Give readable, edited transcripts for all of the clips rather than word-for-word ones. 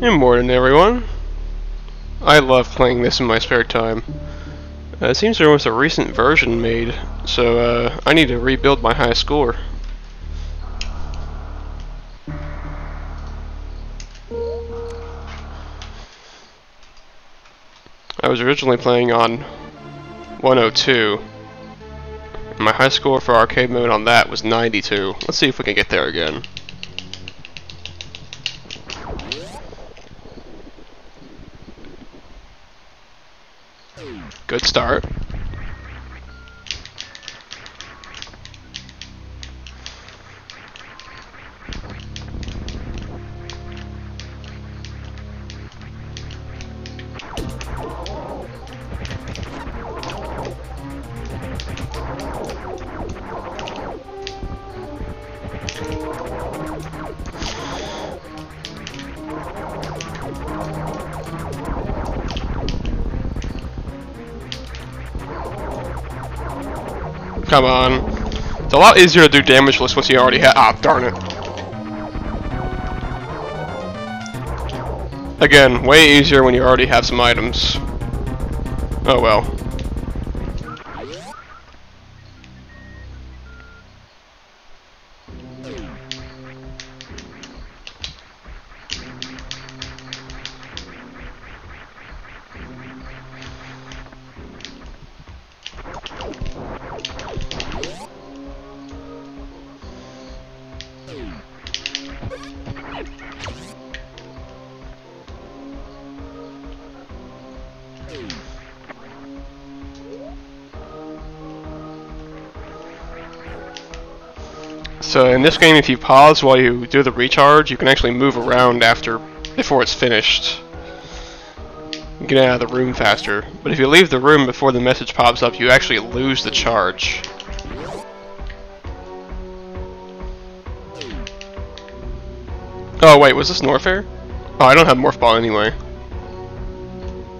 Good morning, everyone. I love playing this in my spare time. It seems there was a recent version made, so I need to rebuild my high score. I was originally playing on 102. My high score for arcade mode on that was 92. Let's see if we can get there again. Good start. Come on. It's a lot easier to do damage list once you already have. Ah, darn it. Again, way easier when you already have some items. Oh well. So in this game, if you pause while you do the recharge, you can actually move around before it's finished. Get out of the room faster. But if you leave the room before the message pops up, you actually lose the charge. Oh wait, was this Norfair? Oh, I don't have Morph Ball anyway.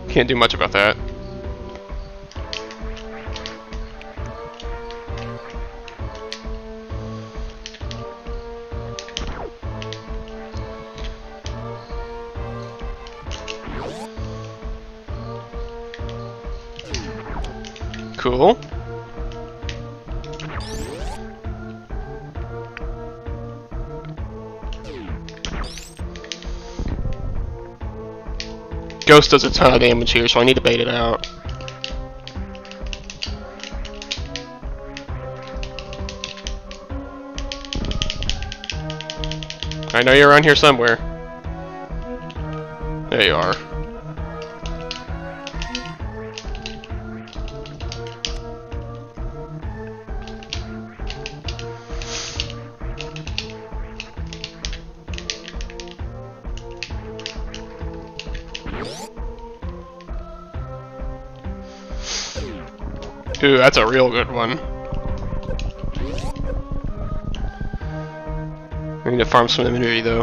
Can't do much about that. Cool. Ghost does a ton of damage here, so I need to bait it out. I know you're around here somewhere. There you are. Ooh, that's a real good one. I need to farm some immunity though.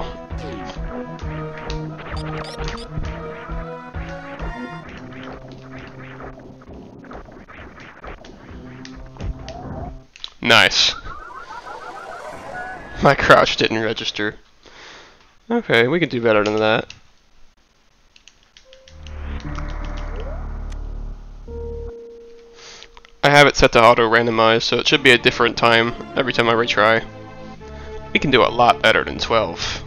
Nice. My crouch didn't register. Okay, we can do better than that. I have it set to auto-randomize, so it should be a different time every time I retry. We can do a lot better than 12.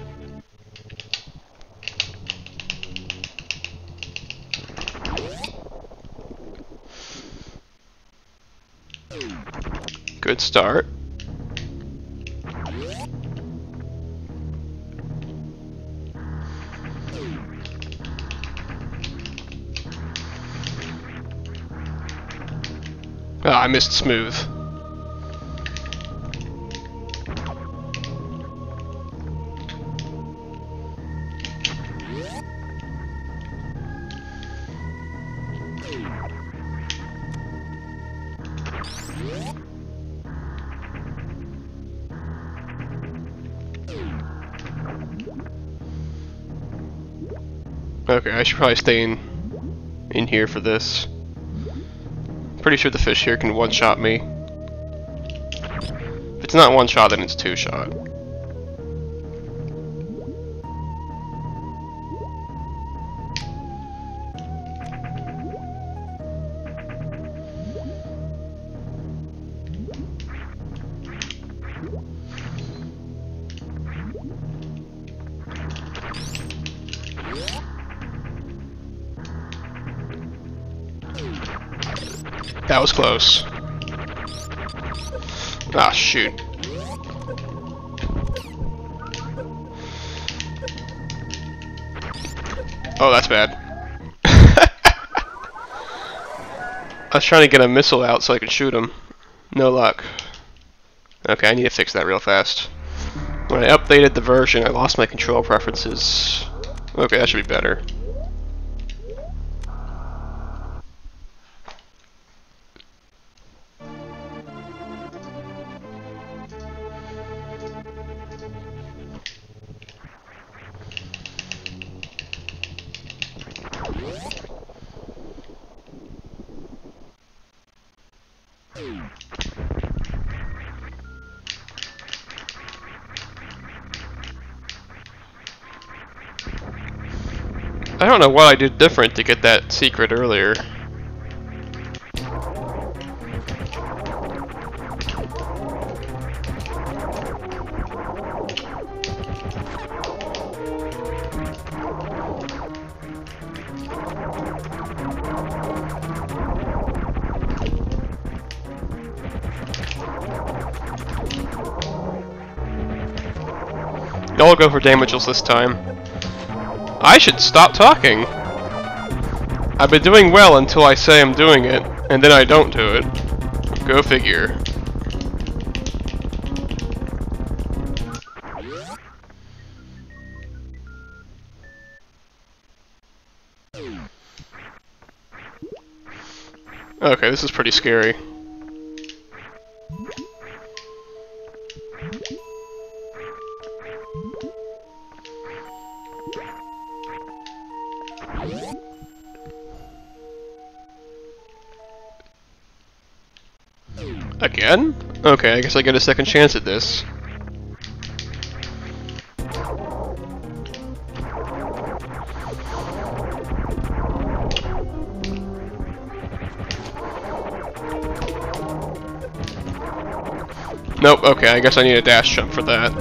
Good start. Oh, I missed smooth. Okay, I should probably stay in here for this. Pretty sure the fish here can one-shot me. If it's not one-shot, then it's two-shot. That was close. Ah, shoot. Oh, that's bad. I was trying to get a missile out so I could shoot him. No luck. Okay, I need to fix that real fast. When I updated the version, I lost my control preferences. Okay, that should be better. I don't know what I did different to get that secret earlier. I'll go for damages this time. I should stop talking. I've been doing well until I say I'm doing it, and then I don't do it. Go figure. Okay, this is pretty scary. Again? Okay, I guess I get a second chance at this. Nope, okay, I guess I need a dash jump for that.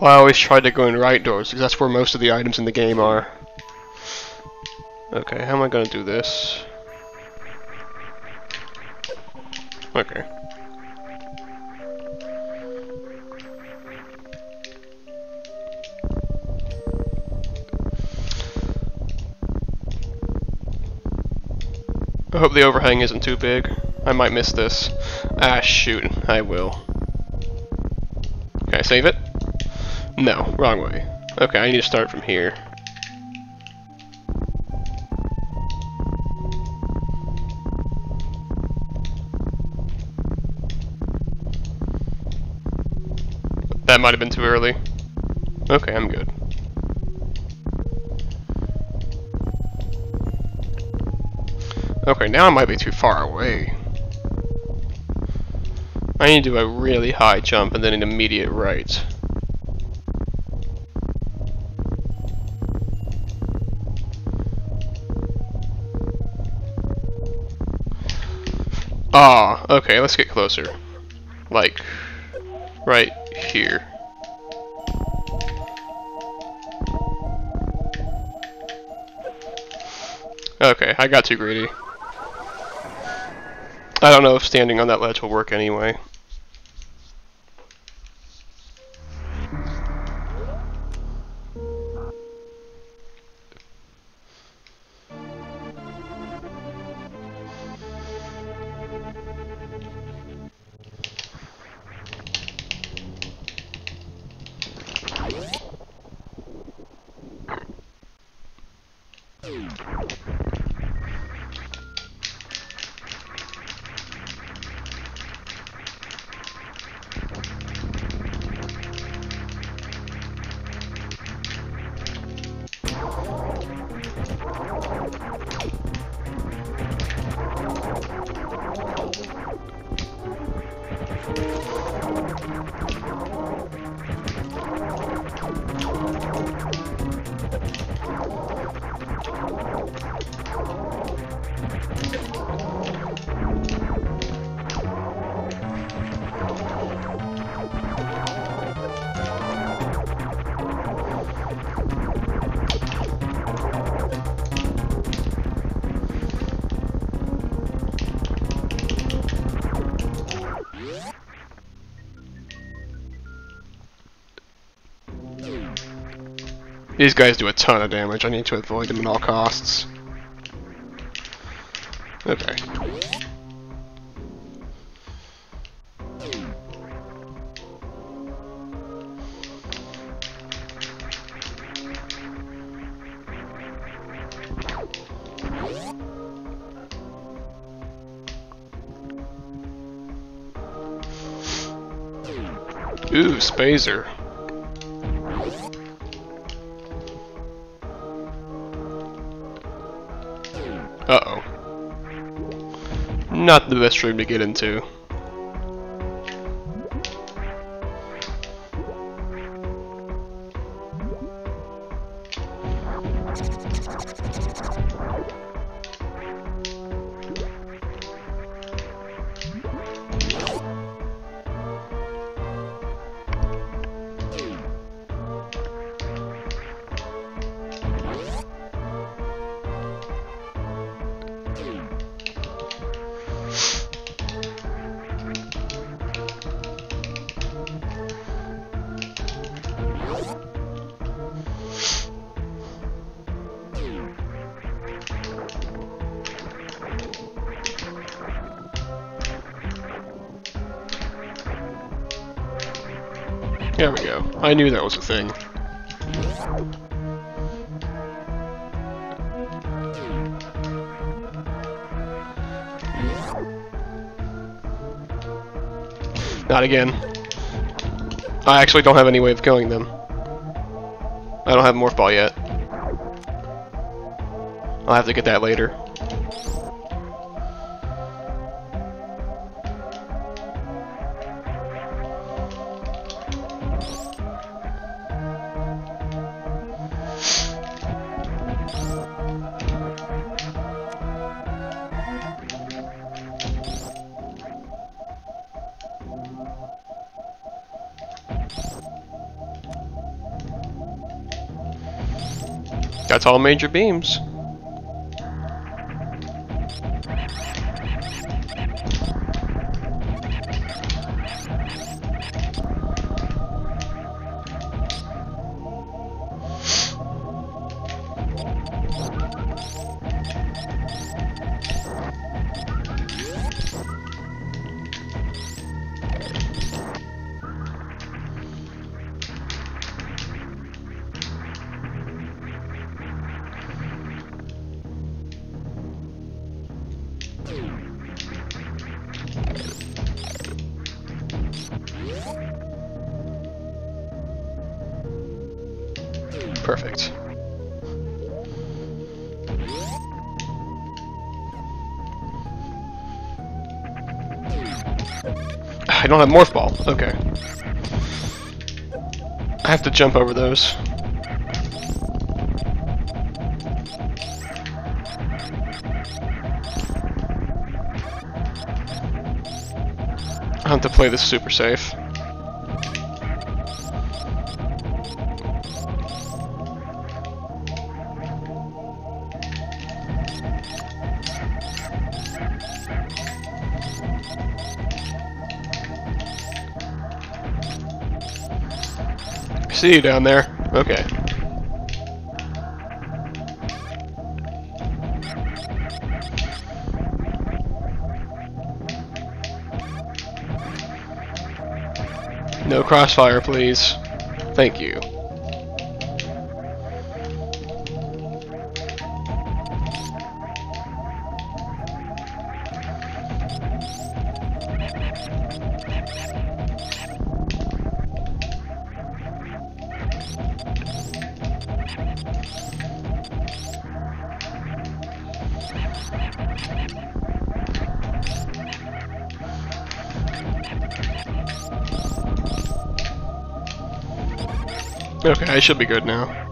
I always try to go in right doors, because that's where most of the items in the game are. Okay, how am I gonna do this? Okay. I hope the overhang isn't too big. I might miss this. Ah, shoot. I will. Can I save it? No, wrong way. Okay, I need to start from here. That might have been too early. Okay, I'm good. Okay, now I might be too far away. I need to do a really high jump and then an immediate right. Ah, okay, let's get closer. Like, right here. Okay, I got too greedy. I don't know if standing on that ledge will work anyway. These guys do a ton of damage. I need to avoid them at all costs. Okay. Ooh, Spazer. Uh-oh. Not the best room to get into. There we go. I knew that was a thing. Not again. I actually don't have any way of killing them. I don't have Morph Ball yet. I'll have to get that later. That's all major beams. Perfect. I don't have Morph Ball. Okay. I have to jump over those. I have to play this super safe. See you down there. Okay. No crossfire, please. Thank you. Okay, I should be good now.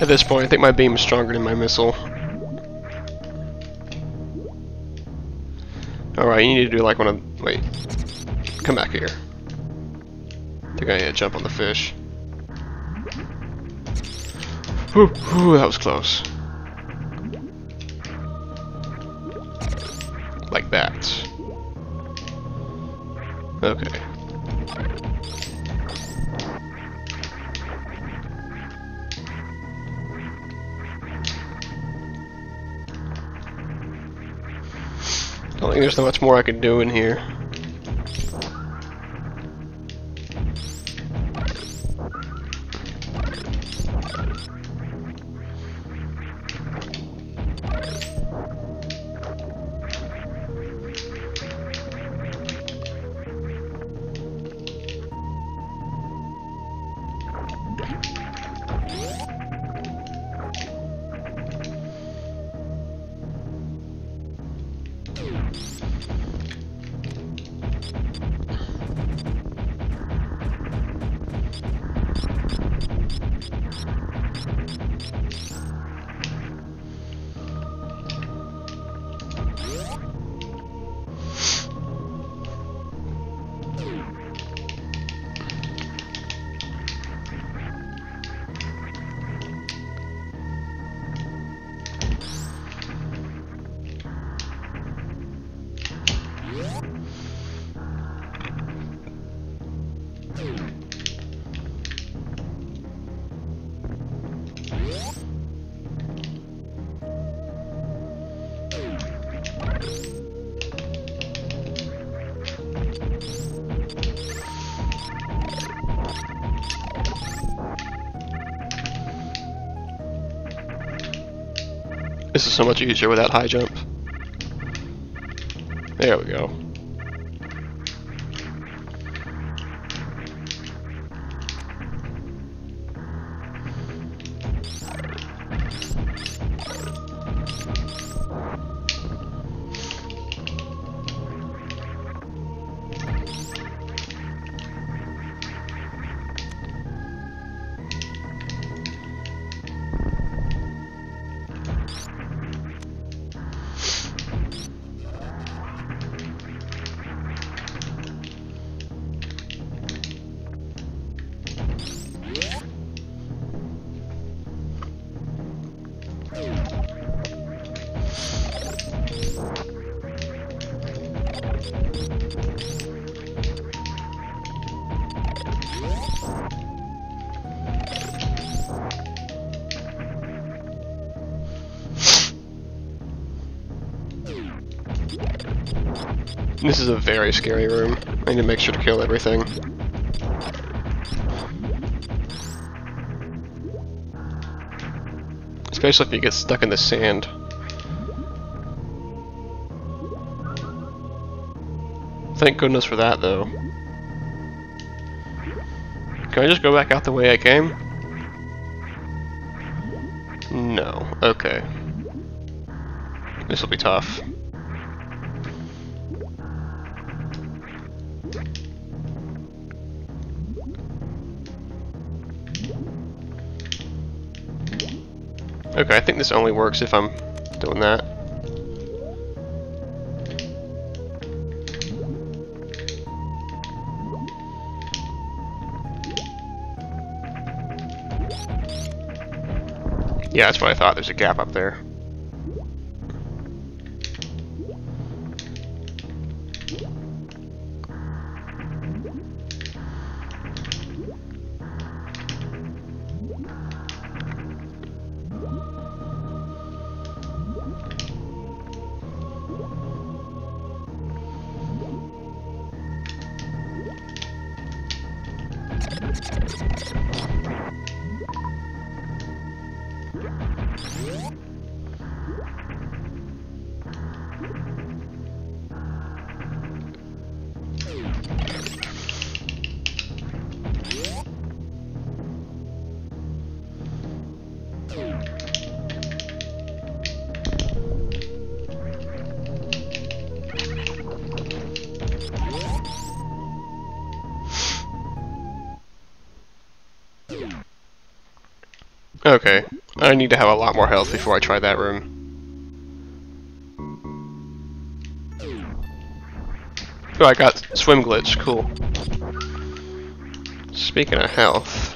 At this point, I think my beam is stronger than my missile. Alright, you need to do like one of... Wait. Come back here. I think I need to jump on the fish. Ooh, that was close. Like that. Okay. I don't think there's not much more I could do in here. This is so much easier without high jump. There we go. This is a very scary room. I need to make sure to kill everything. Especially if you get stuck in the sand. Thank goodness for that, though. Can I just go back out the way I came? No. Okay. This will be tough. Okay, I think this only works if I'm doing that. Yeah, that's what I thought. There's a gap up there. Okay, I need to have a lot more health before I try that room. Oh, I got swim glitch, cool. Speaking of health...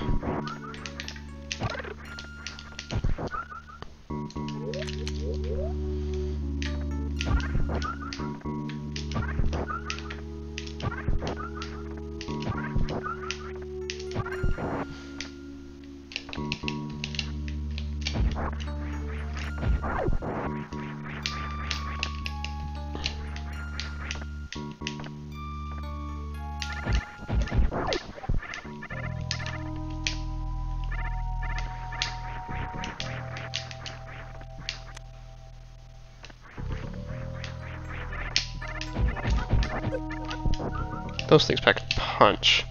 Those things pack a punch.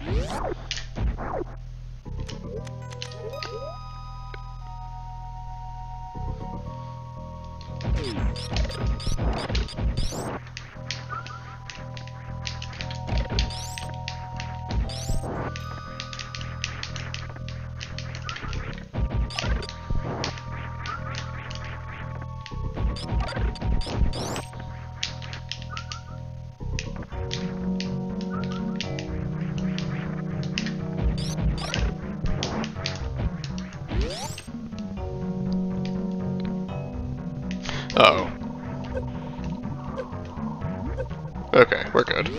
Uh-oh. Okay, we're good.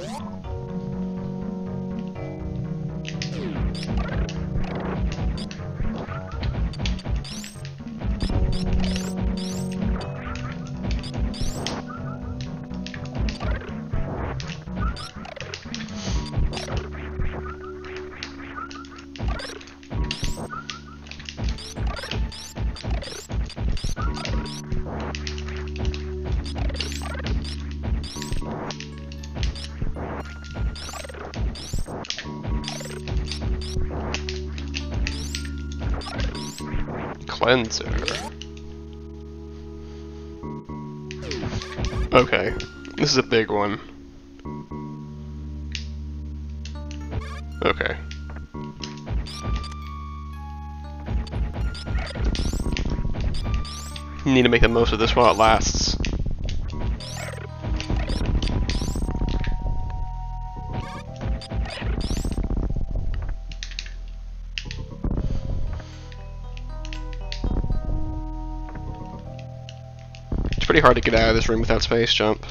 Cleanser. Okay, this is a big one. Okay. You need to make the most of this while it lasts. Pretty hard to get out of this room without space jump.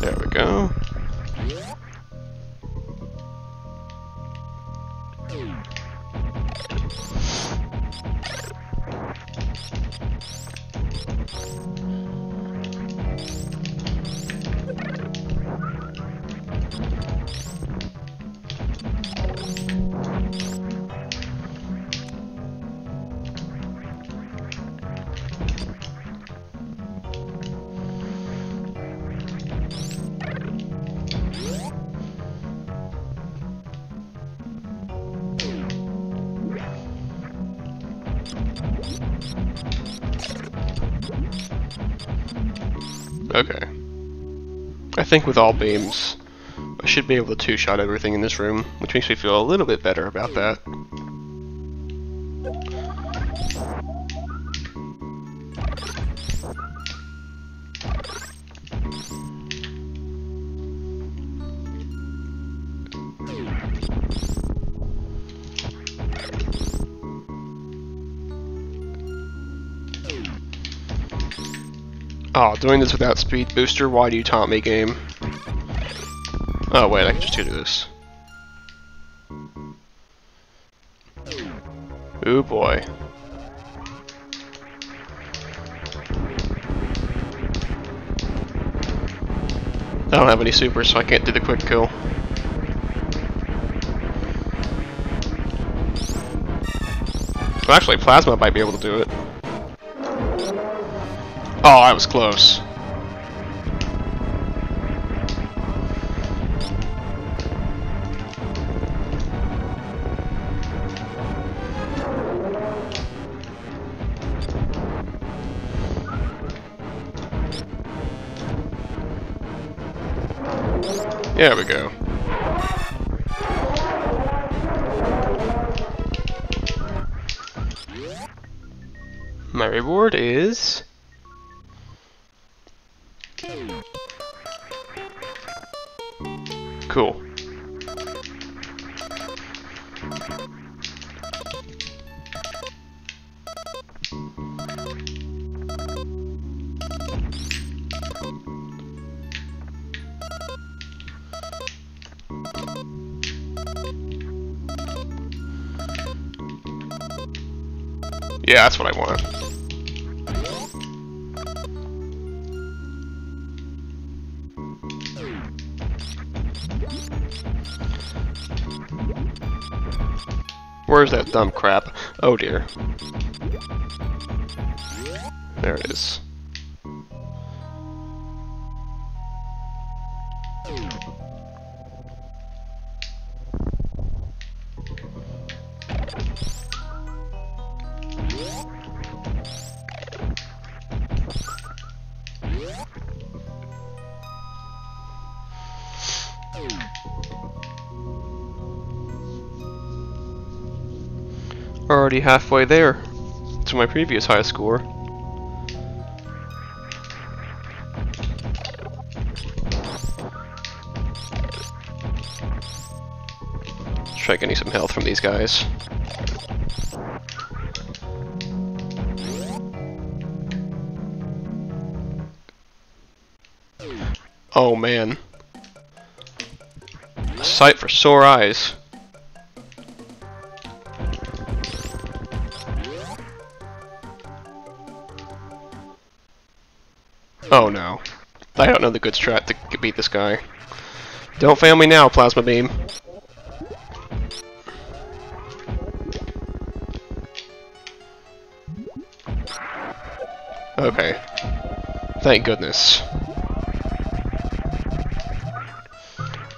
There we go. Okay. I think with all beams, I should be able to two-shot everything in this room, which makes me feel a little bit better about that. Oh, doing this without Speed Booster? Why do you taunt me, game? Oh wait, I can just do this. Ooh boy. I don't have any supers, so I can't do the quick kill. Well, actually, Plasma might be able to do it. Oh, I was close. There we go. My reward is... Cool. Yeah, that's what I want. Where's that dumb crap? Oh dear. There it is. Already halfway there to my previous high score. Let's try getting some health from these guys. Oh man. A sight for sore eyes. Oh no. I don't know the good strat to beat this guy. Don't fail me now, Plasma Beam. Okay. Thank goodness.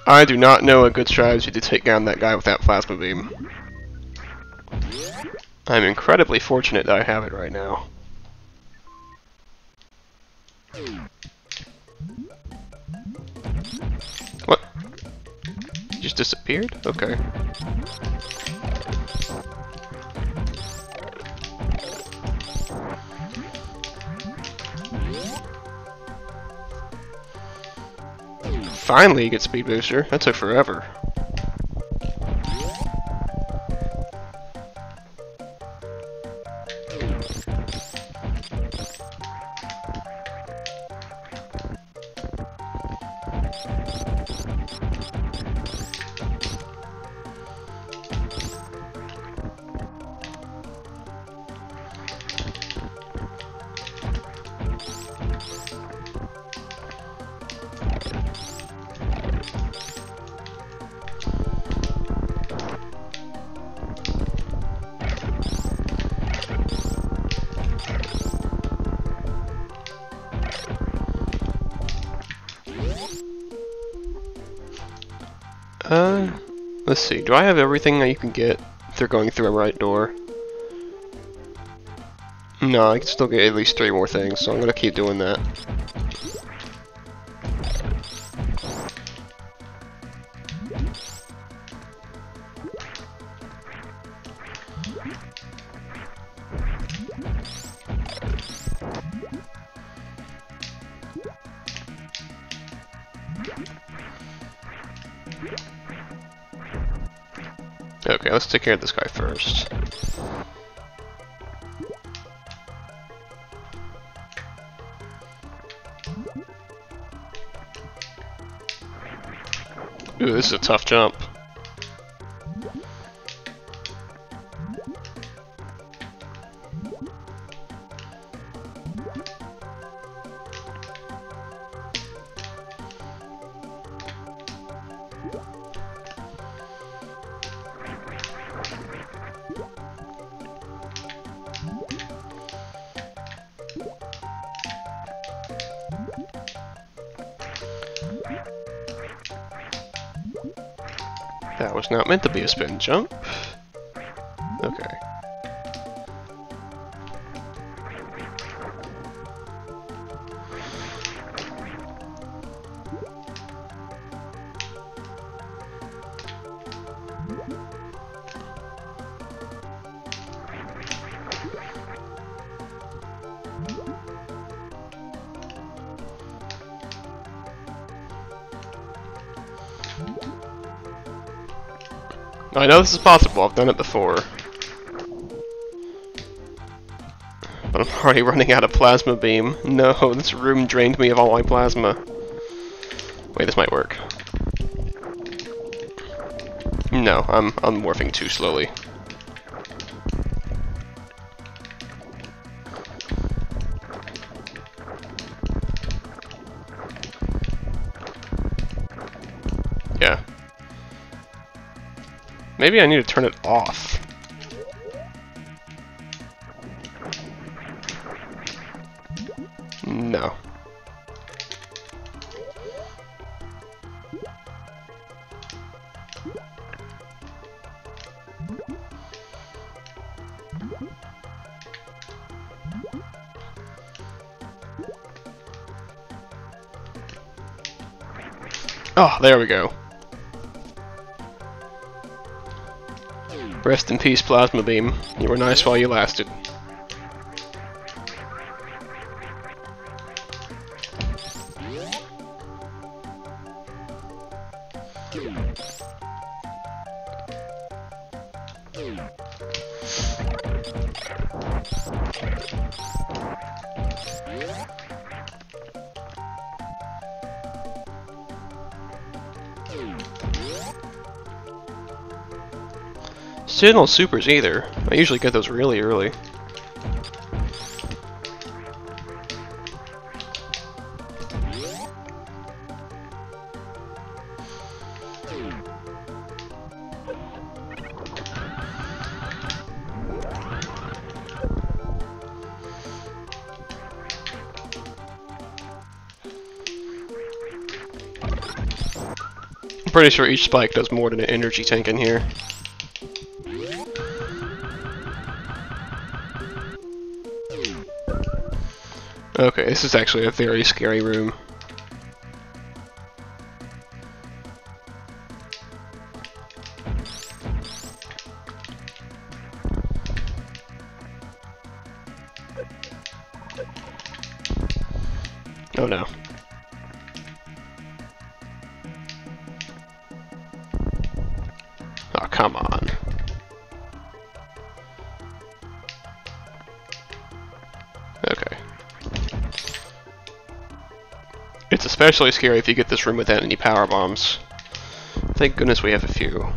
I do not know a good strategy to take down that guy with that Plasma Beam. I'm incredibly fortunate that I have it right now. What? Just disappeared? Okay. Finally you get Speed Booster. That took forever. Let's see, do I have everything that you can get if they're going through a right door? No, I can still get at least 3 more things, so I'm gonna keep doing that. Okay, let's take care of this guy first. Ooh, this is a tough jump. That was not meant to be a spin jump. Okay. I know this is possible, I've done it before. But I'm already running out of plasma beam. No, this room drained me of all my plasma. Wait, this might work. No, I'm morphing too slowly. Yeah. Maybe I need to turn it off. No. Oh, there we go. Rest in peace, Plasma Beam. You were nice while you lasted. Still no supers either. I usually get those really early. I'm pretty sure each spike does more than an energy tank in here. Okay, this is actually a very scary room. Oh no. Oh, come on. Okay. It's especially scary if you get this room without any power bombs. Thank goodness we have a few.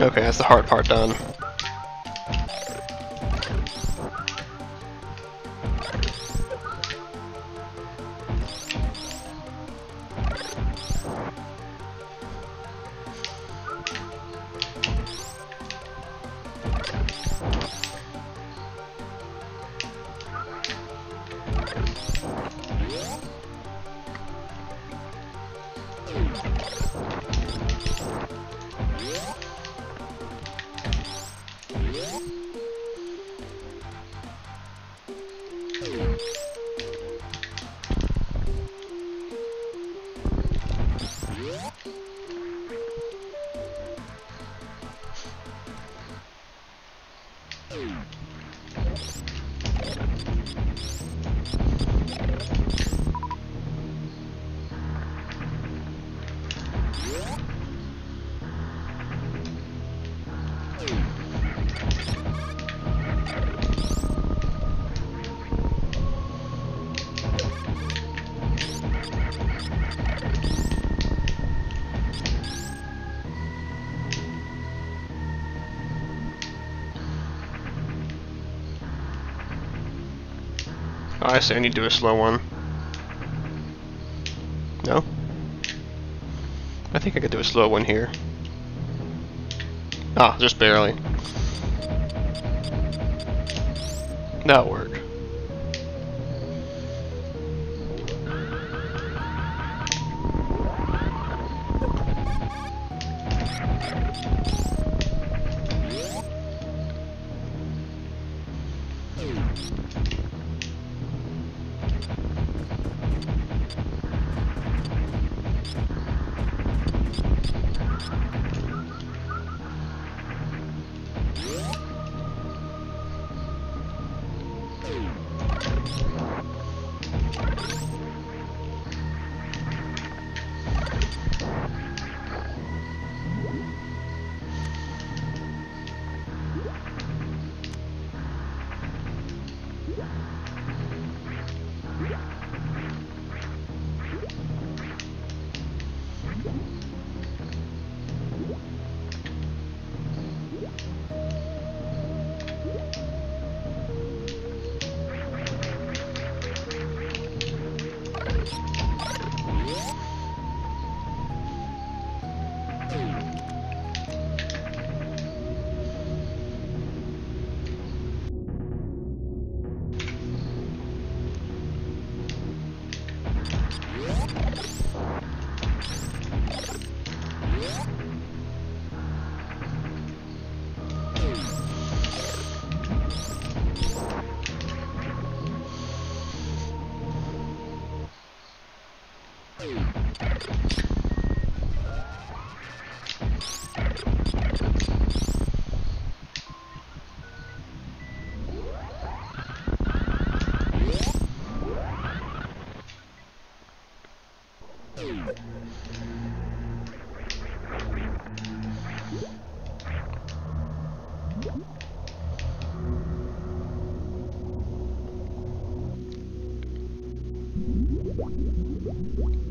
Okay, that's the hard part done. I say I need to do a slow one. No? I think I could do a slow one here. Ah, just barely. That'll work.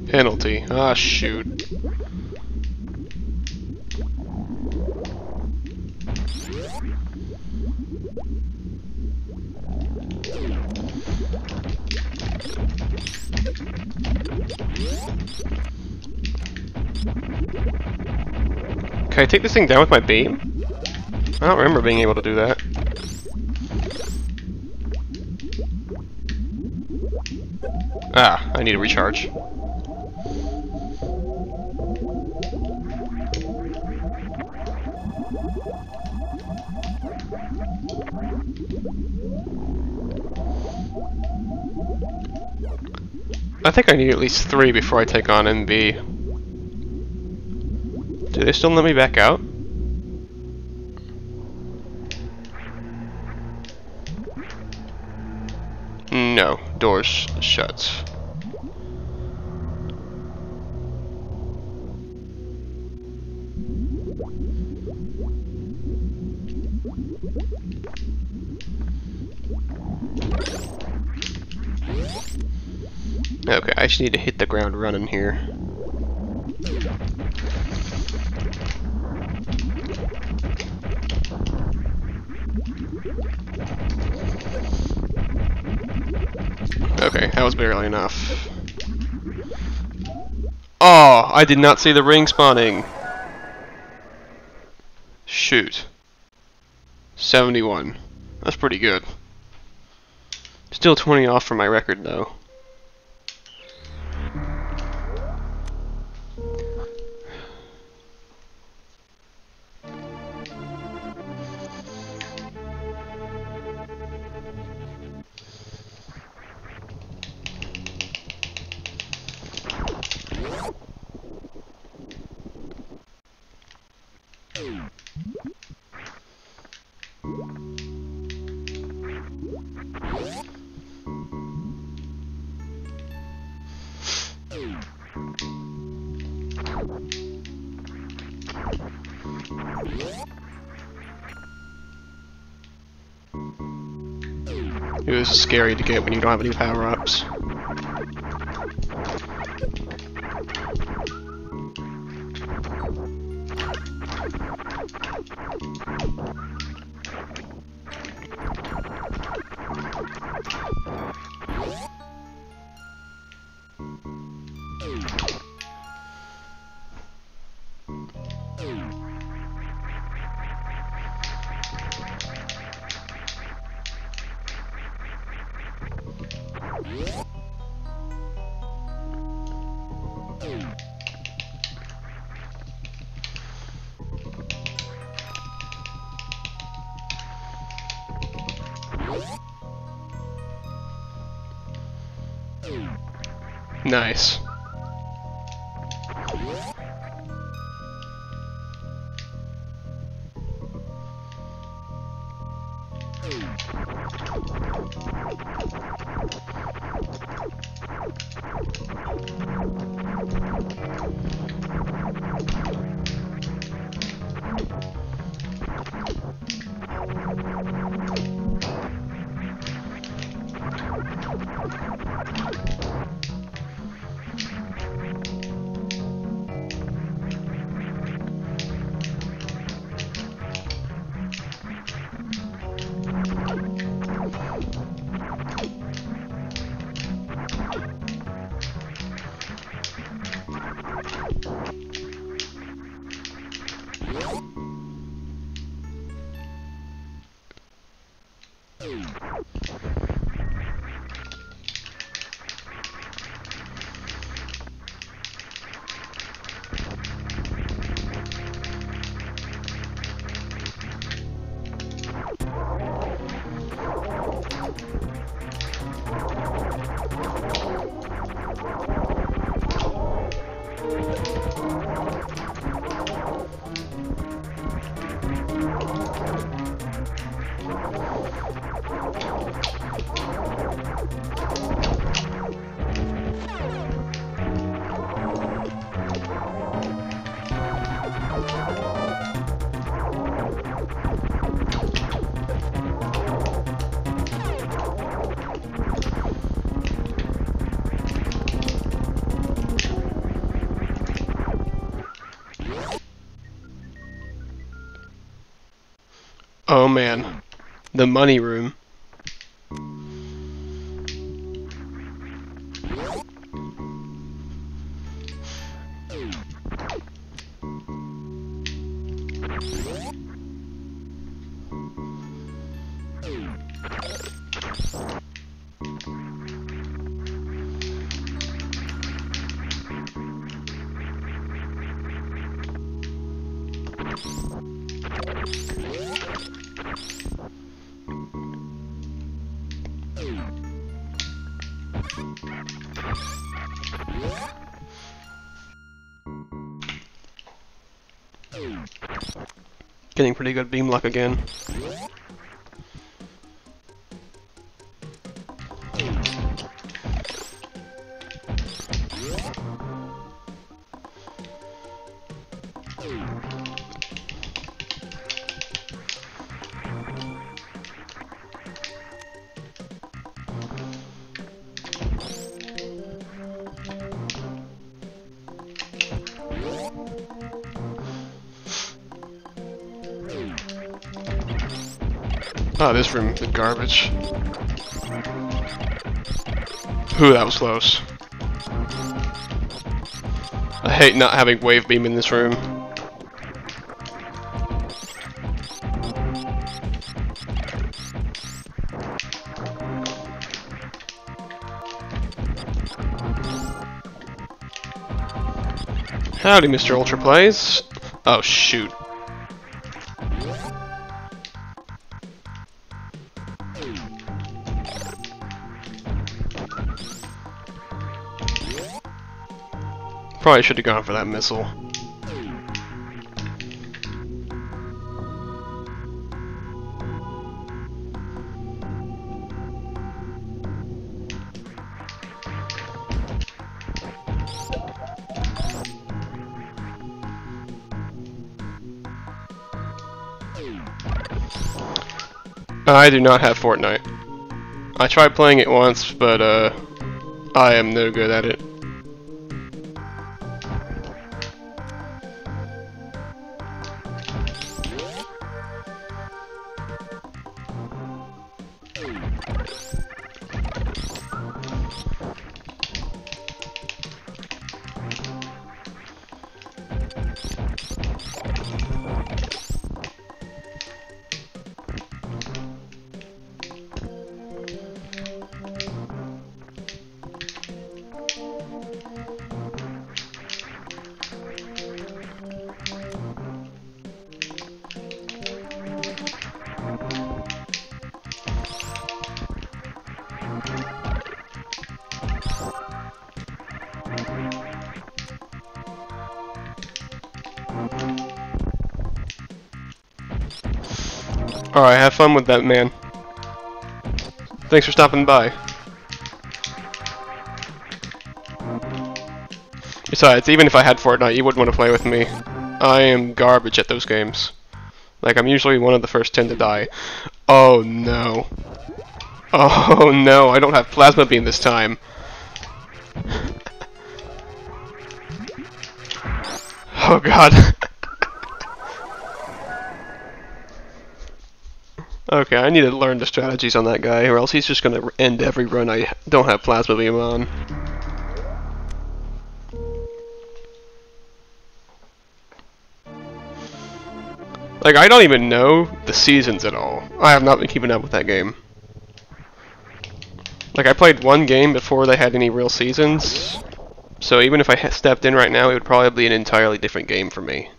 Penalty. Ah, shoot. Can I take this thing down with my beam? I don't remember being able to do that. Ah, I need to recharge. I think I need at least 3 before I take on MB. Do they still let me back out? No. Doors shut. Okay, I just need to hit the ground running here. Okay, that was barely enough. Oh, I did not see the ring spawning. Shoot. 71. That's pretty good. Still 20 off from my record, though. It was scary to get when you don't have any power-ups. Nice. Oh man, the money room. Getting pretty good beam luck again. Oh, this room is garbage. Ooh, that was close. I hate not having Wave Beam in this room. Howdy, Mr. Ultra Plays. Oh, shoot. Probably should have gone for that missile. I do not have Fortnite. I tried playing it once, but I am no good at it. Alright, have fun with that, man. Thanks for stopping by. Besides, even if I had Fortnite, you wouldn't want to play with me. I am garbage at those games. Like, I'm usually one of the first 10 to die. Oh no. Oh no, I don't have Plasma Beam this time. Oh god. Okay, I need to learn the strategies on that guy, or else he's just gonna end every run I don't have Plasma Beam on. Like, I don't even know the seasons at all. I have not been keeping up with that game. Like, I played one game before they had any real seasons, so even if I stepped in right now, it would probably be an entirely different game for me.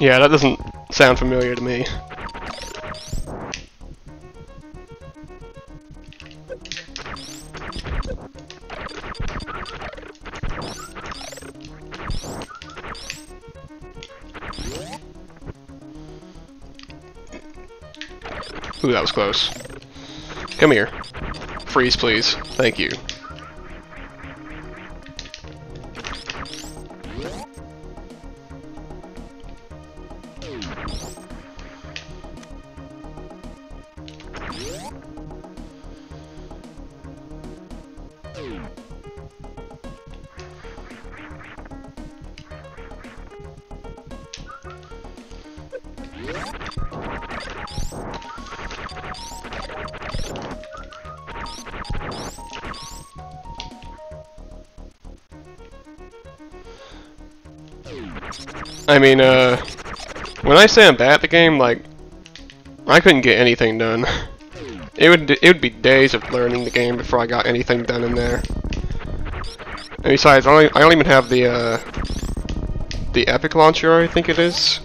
Yeah, that doesn't sound familiar to me. Ooh, that was close. Come here. Freeze, please. Thank you. I mean, when I say I'm bad at the game, like, I couldn't get anything done. It would be days of learning the game before I got anything done in there. And besides, I don't even have the Epic Launcher, I think it is,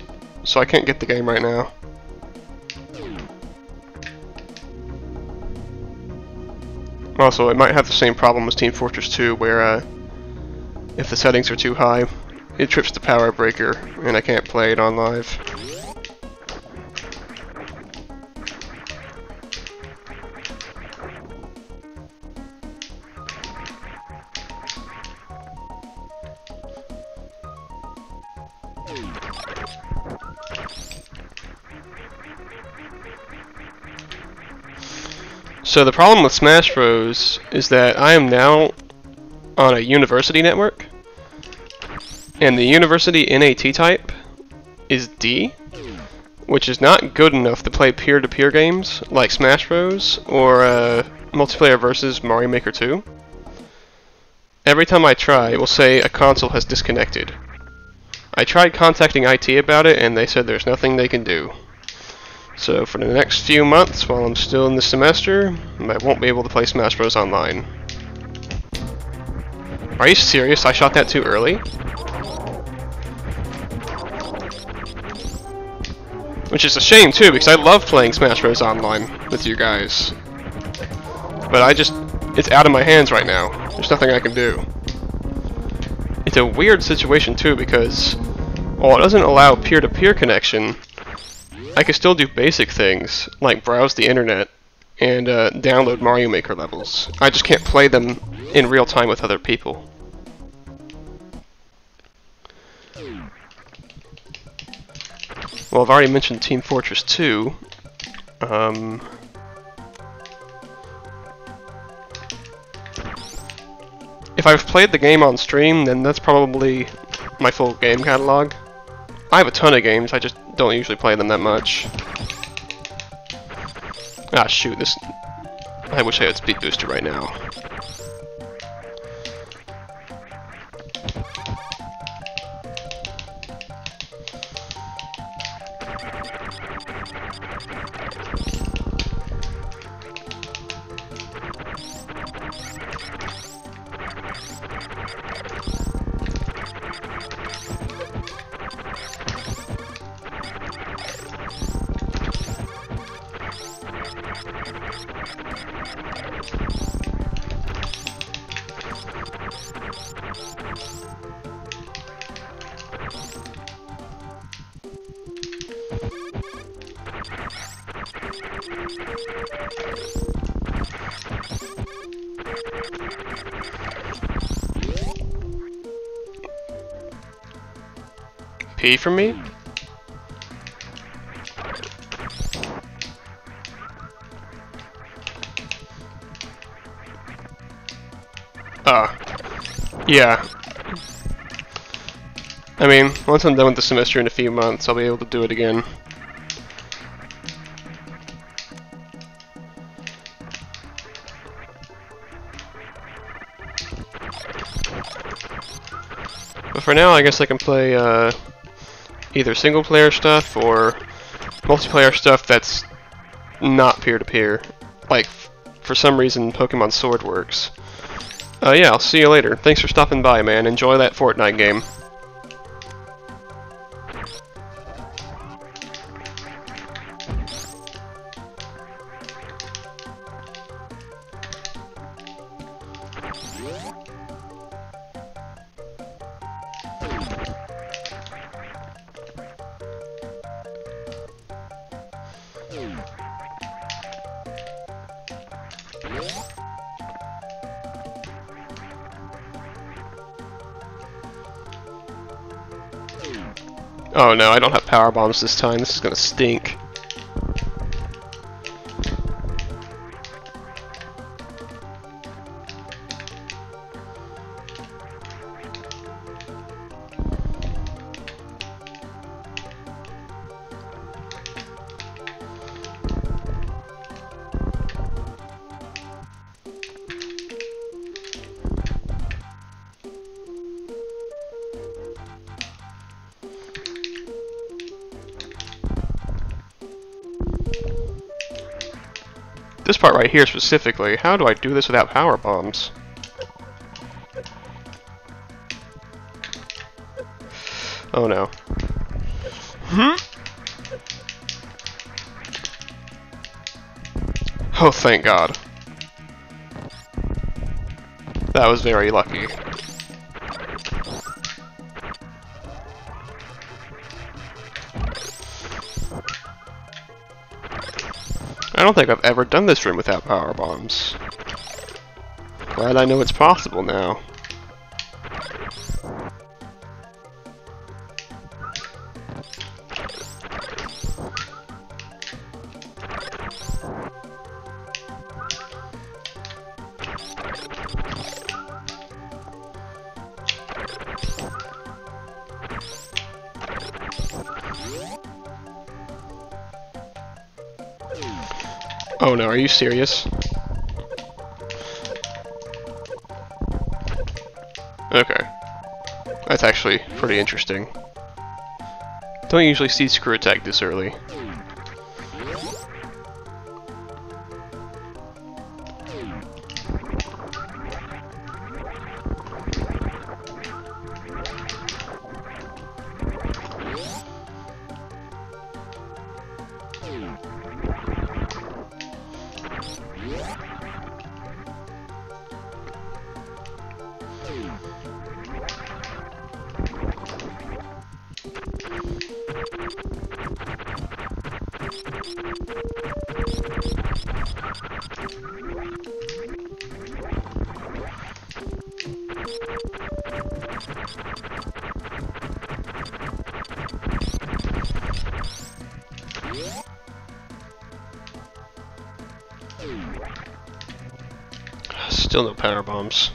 so I can't get the game right now. Also, it might have the same problem as Team Fortress 2, where if the settings are too high, it trips the power breaker, and I can't play it on live. So the problem with Smash Bros. Is that I am now on a university network, and the university NAT type is D, which is not good enough to play peer-to-peer games like Smash Bros. Or multiplayer versus Mario Maker 2. Every time I try, it will say a console has disconnected. I tried contacting IT about it, and they said there's nothing they can do. So for the next few months, while I'm still in the semester, I won't be able to play Smash Bros. Online. Are you serious? I shot that too early? Which is a shame too, because I love playing Smash Bros. Online with you guys. But it's out of my hands right now. There's nothing I can do. It's a weird situation too, because while it doesn't allow peer-to-peer connection, I can still do basic things, like browse the internet and download Mario Maker levels. I just can't play them in real time with other people. Well, I've already mentioned Team Fortress 2. If I've played the game on stream, then that's probably my full game catalog. I have a ton of games, I just don't usually play them that much. Ah, shoot, this... I wish I had Speed Booster right now. Pee for me? Yeah. I mean, once I'm done with the semester in a few months, I'll be able to do it again. But for now, I guess I can play either single player stuff or multiplayer stuff that's not peer-to-peer. Like, for some reason, Pokemon Sword works. Yeah, I'll see you later. Thanks for stopping by, man. Enjoy that Fortnite game. Oh no, I don't have power bombs this time. This is gonna stink. This part right here specifically, how do I do this without power bombs? Oh no. Oh, thank God. That was very lucky. I don't think I've ever done this room without power bombs. Glad I know it's possible now. Oh no, are you serious? Okay. That's actually pretty interesting. Don't usually see Screw Attack this early. Still no power bombs.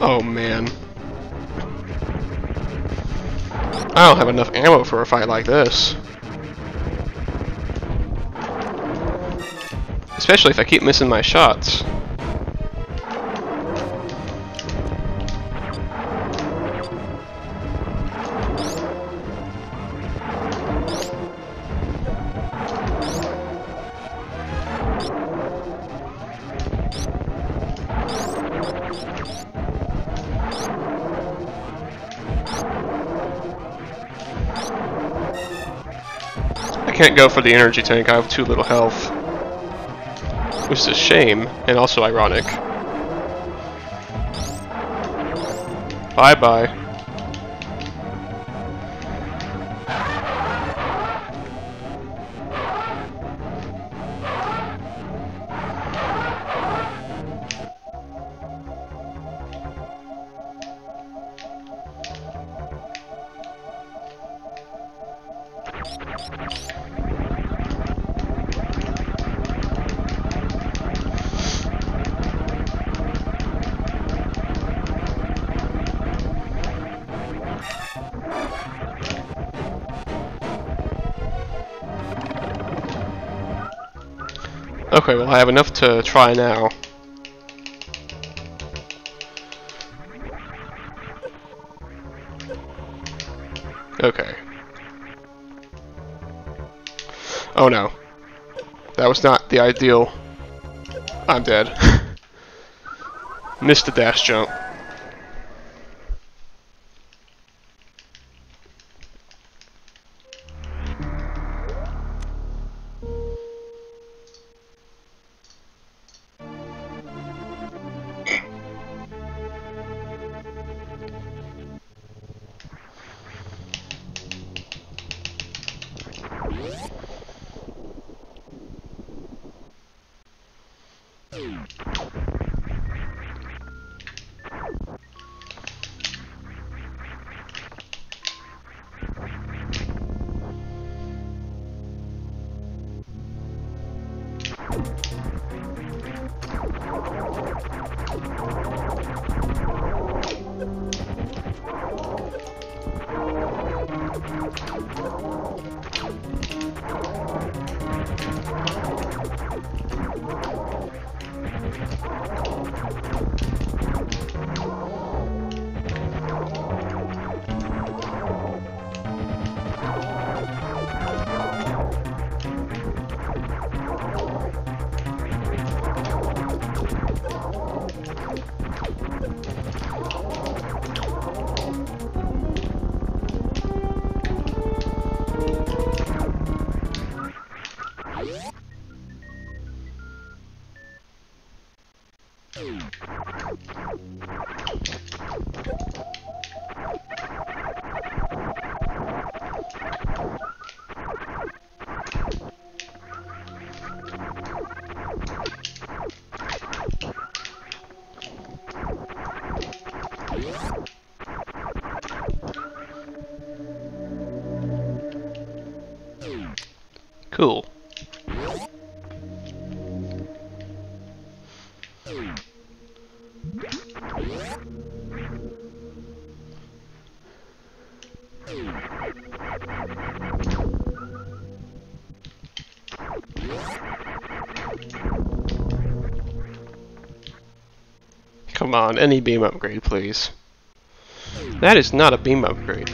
Oh man. I don't have enough ammo for a fight like this. Especially if I keep missing my shots. I can't go for the energy tank, I have too little health. Which is a shame, and also ironic. Bye-bye. Okay, well I have enough to try now. Okay. Oh no. That was not the ideal. I'm dead. Missed the dash jump. Cool. Come on, any beam upgrade, please. That is not a beam upgrade.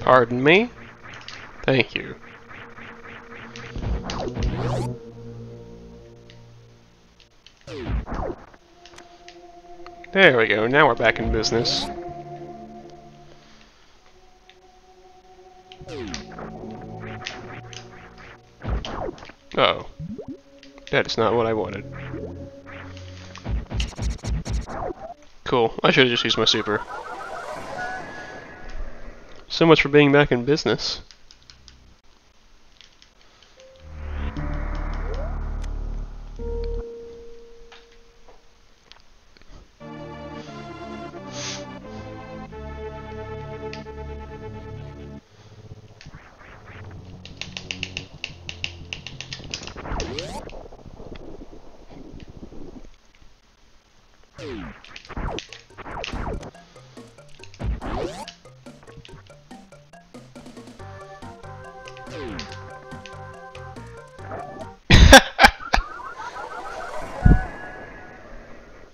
Pardon me? Thank you. There we go, now we're back in business. Oh. That is not what I wanted. Cool, I should have just used my super. So much for being back in business.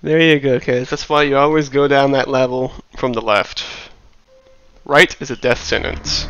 There you go, kids. That's why you always go down that level from the left. Right is a death sentence.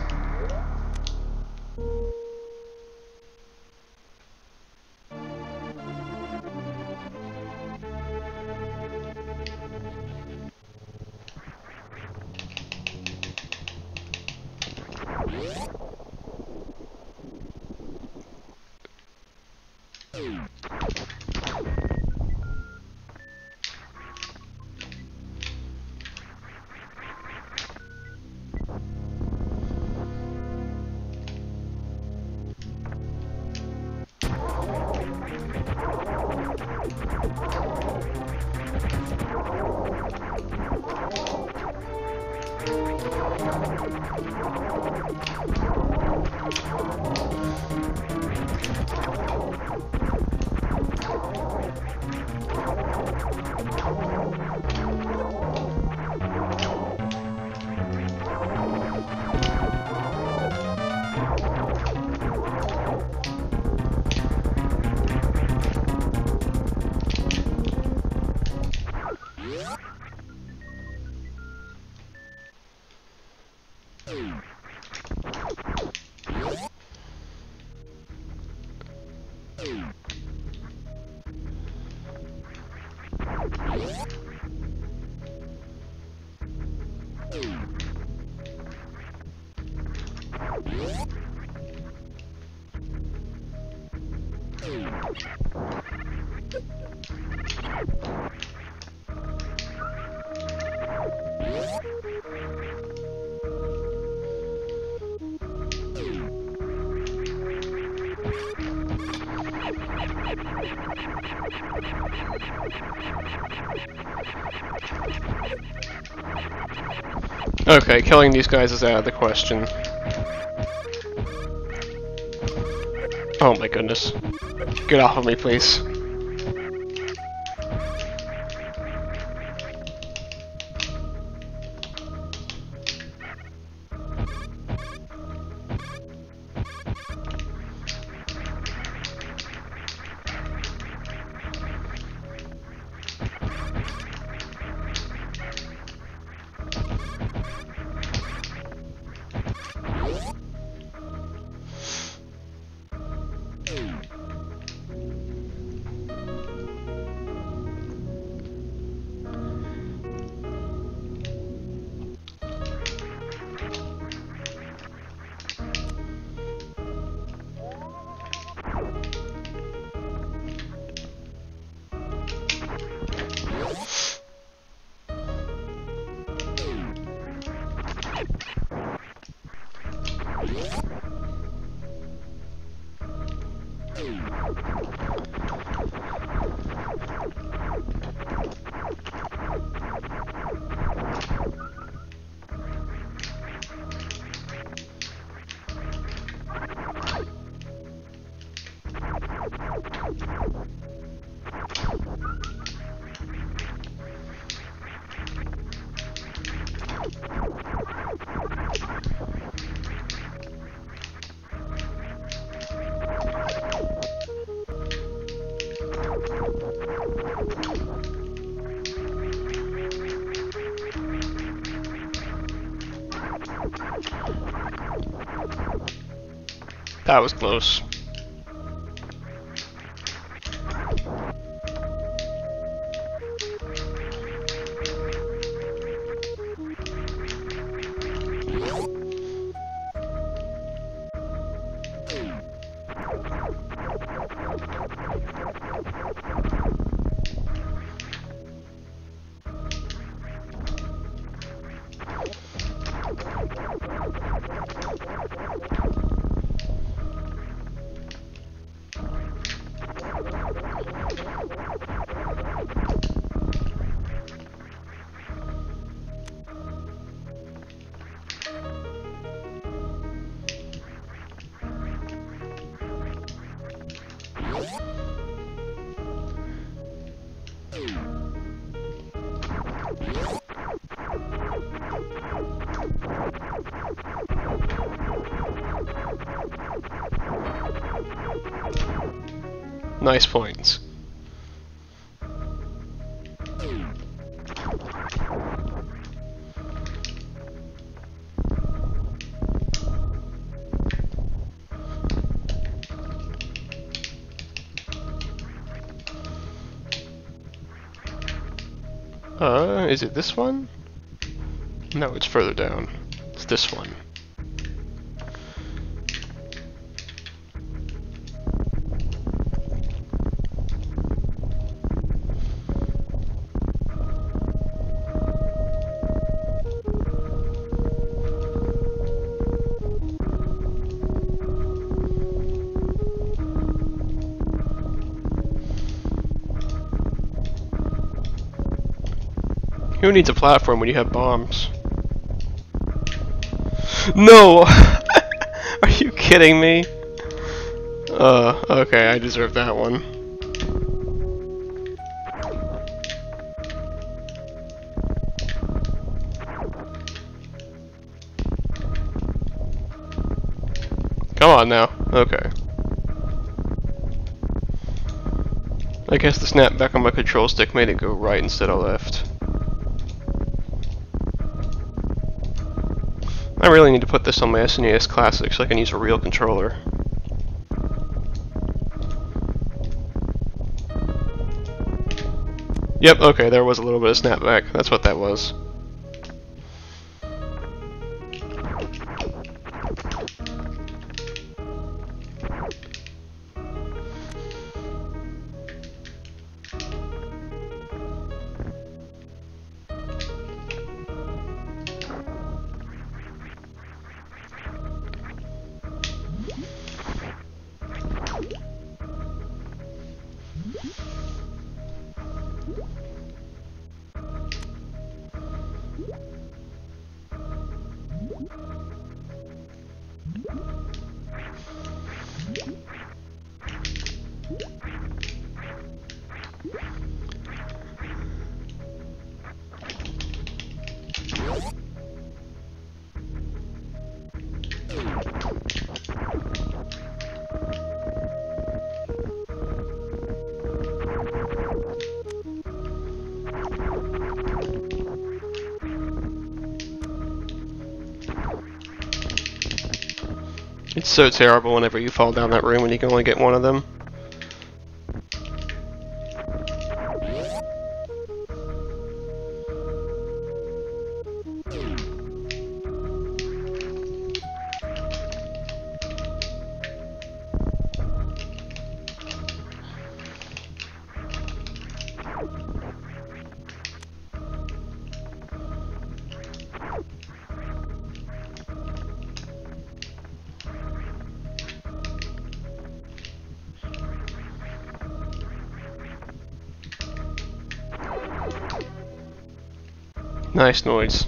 Okay, killing these guys is out of the question. Oh my goodness. Get off of me, please. That was close. Nice points. Is it this one? No, it's further down. It's this one. Who needs a platform when you have bombs? No! Are you kidding me? Okay, I deserve that one. Come on now. Okay. I guess the snapback on my control stick made it go right instead of left. I really need to put this on my SNES Classic so I can use a real controller. Yep, okay, there was a little bit of snapback. That's what that was. It's so terrible whenever you fall down that room and you can only get one of them. Nice noise.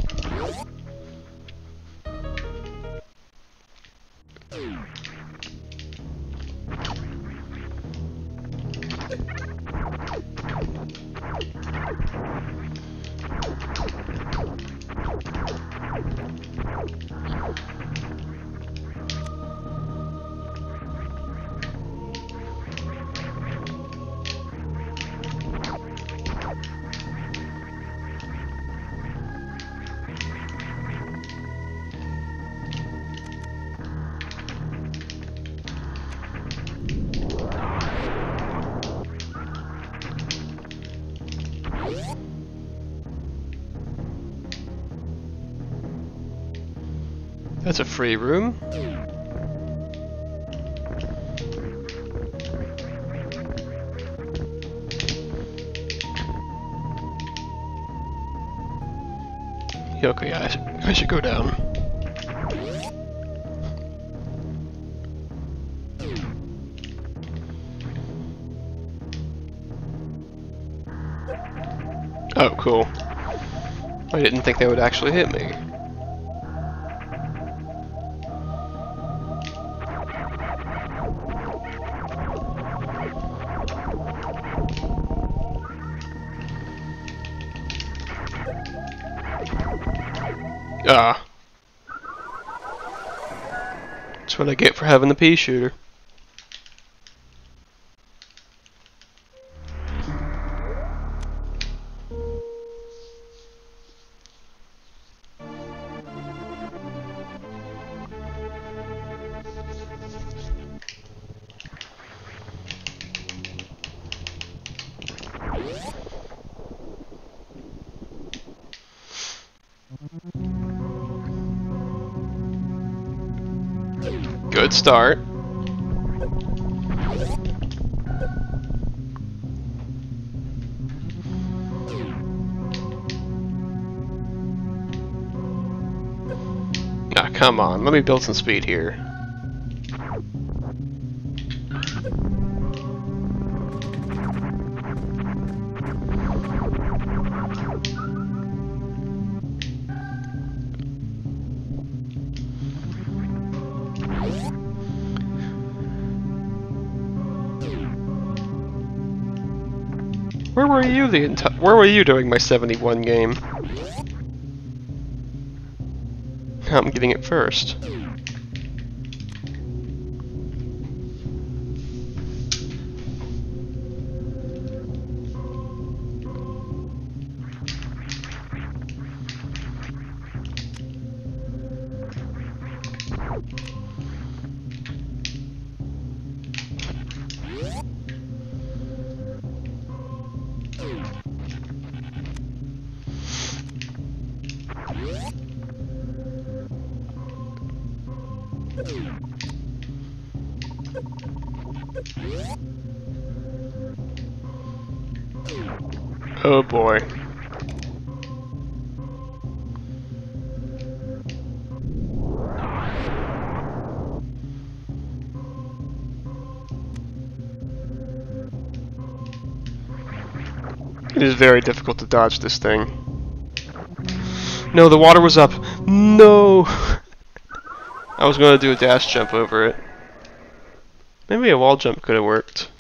That's a free room. Okay, I should go down. Oh, cool. I didn't think they would actually hit me. Ah. That's what I get for having the pea shooter. Good start. Ah, come on. Let me build some speed here. Where were you during my 71 game? I'm getting it first. Oh boy. It is very difficult to dodge this thing. No, the water was up. No! I was going to do a dash jump over it. Maybe a wall jump could have worked.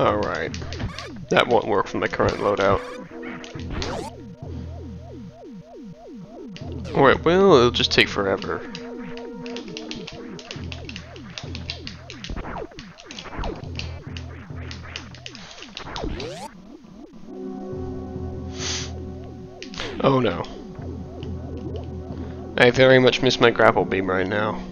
Alright. That won't work from the current loadout. Alright, well, it'll just take forever. Oh no. I very much miss my grapple beam right now.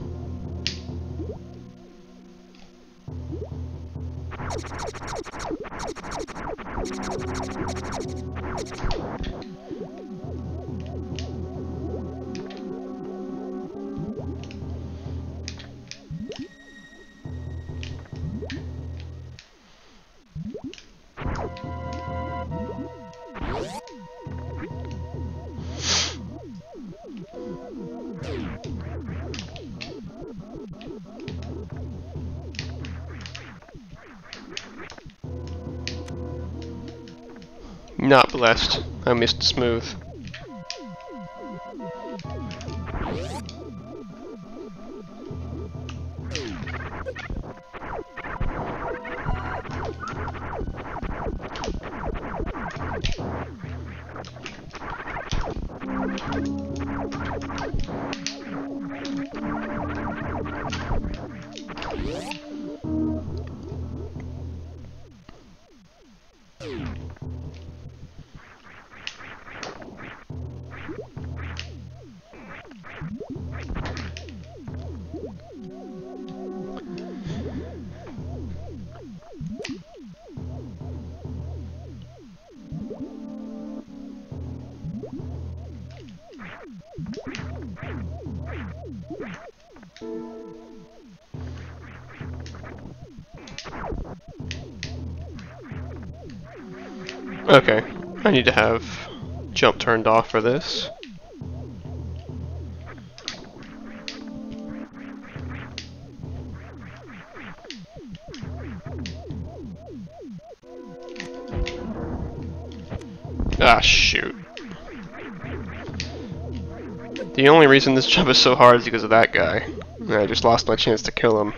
Not blessed. I missed smooth. Okay, I need to have jump turned off for this. Ah, shoot. The only reason this job is so hard is because of that guy. And I just lost my chance to kill him.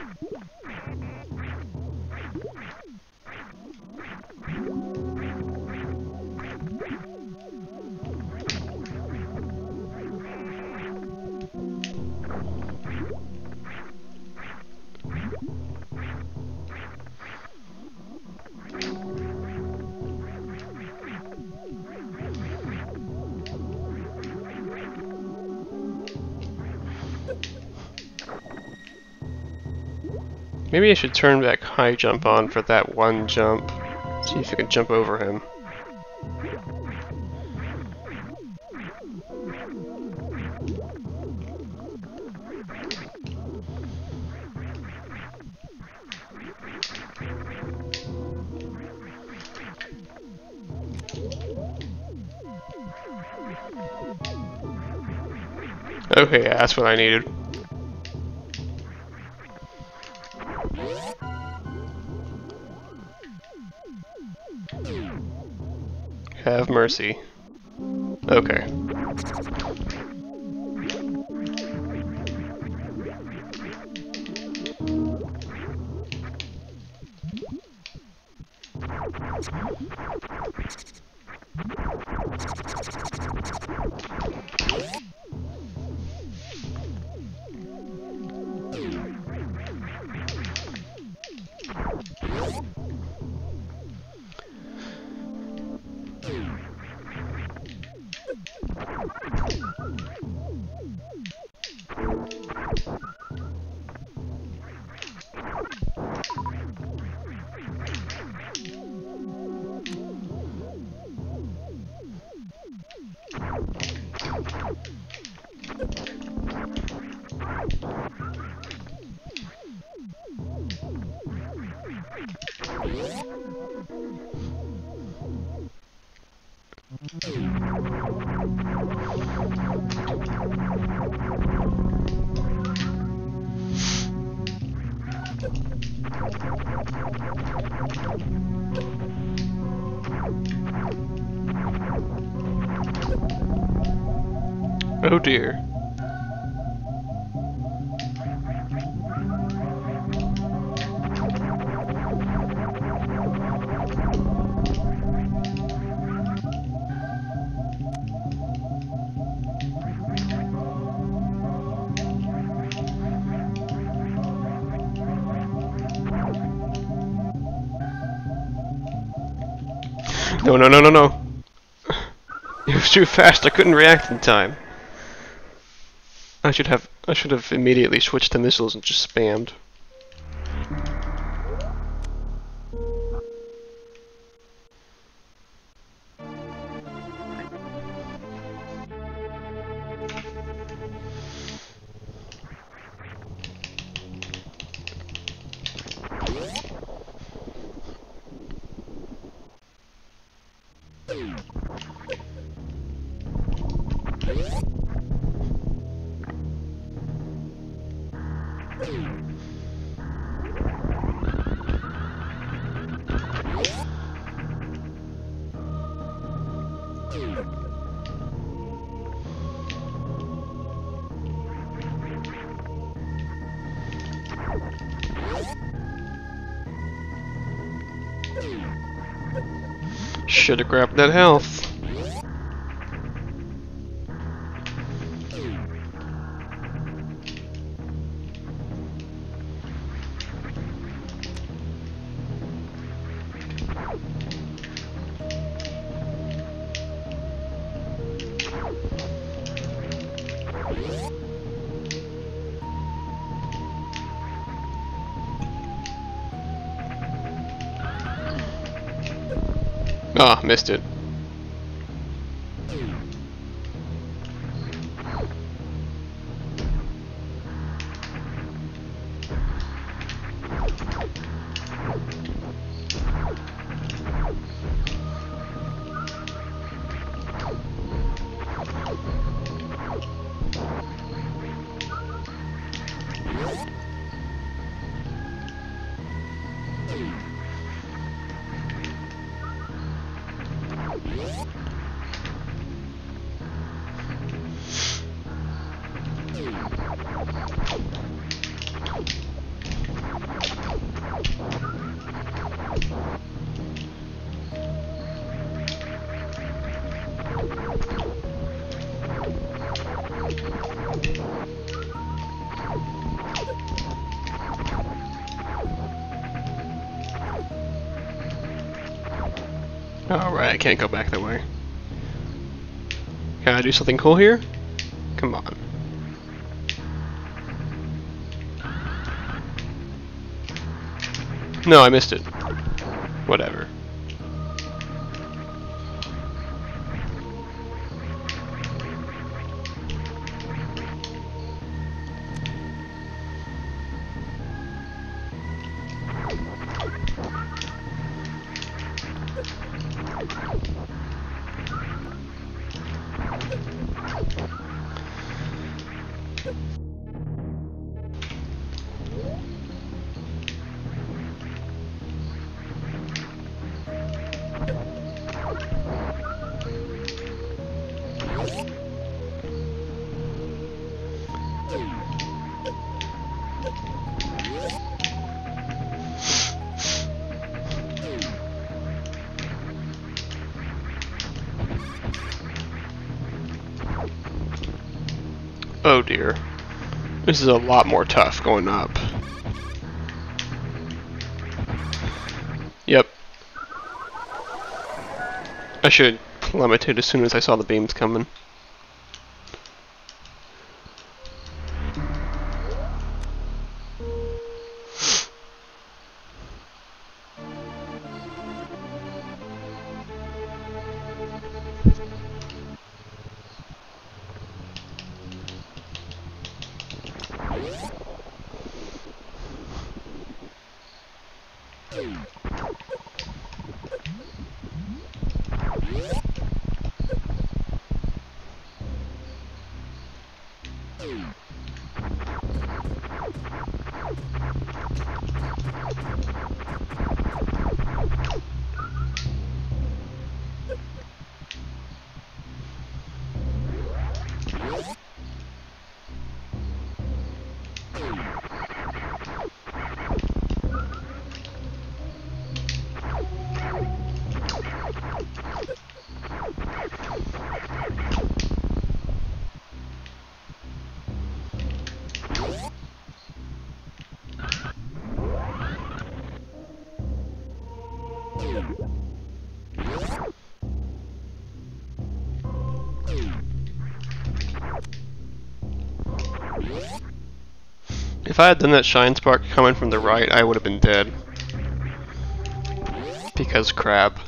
Maybe I should turn back high jump on for that one jump. See if I can jump over him. Okay, yeah, that's what I needed. Have mercy. Okay. Oh dear. No, no, no, no, no. It was too fast. I couldn't react in time. I should have immediately switched to missiles and just spammed. Should have grabbed that health. Ah, oh, missed it. Alright, I can't go back that way. Can I do something cool here? Come on. No, I missed it. Whatever. Oh dear. This is a lot more tough going up. Yep. I should plummeted as soon as I saw the beams coming. If I had done that shine spark coming from the right, I would have been dead. Because crab.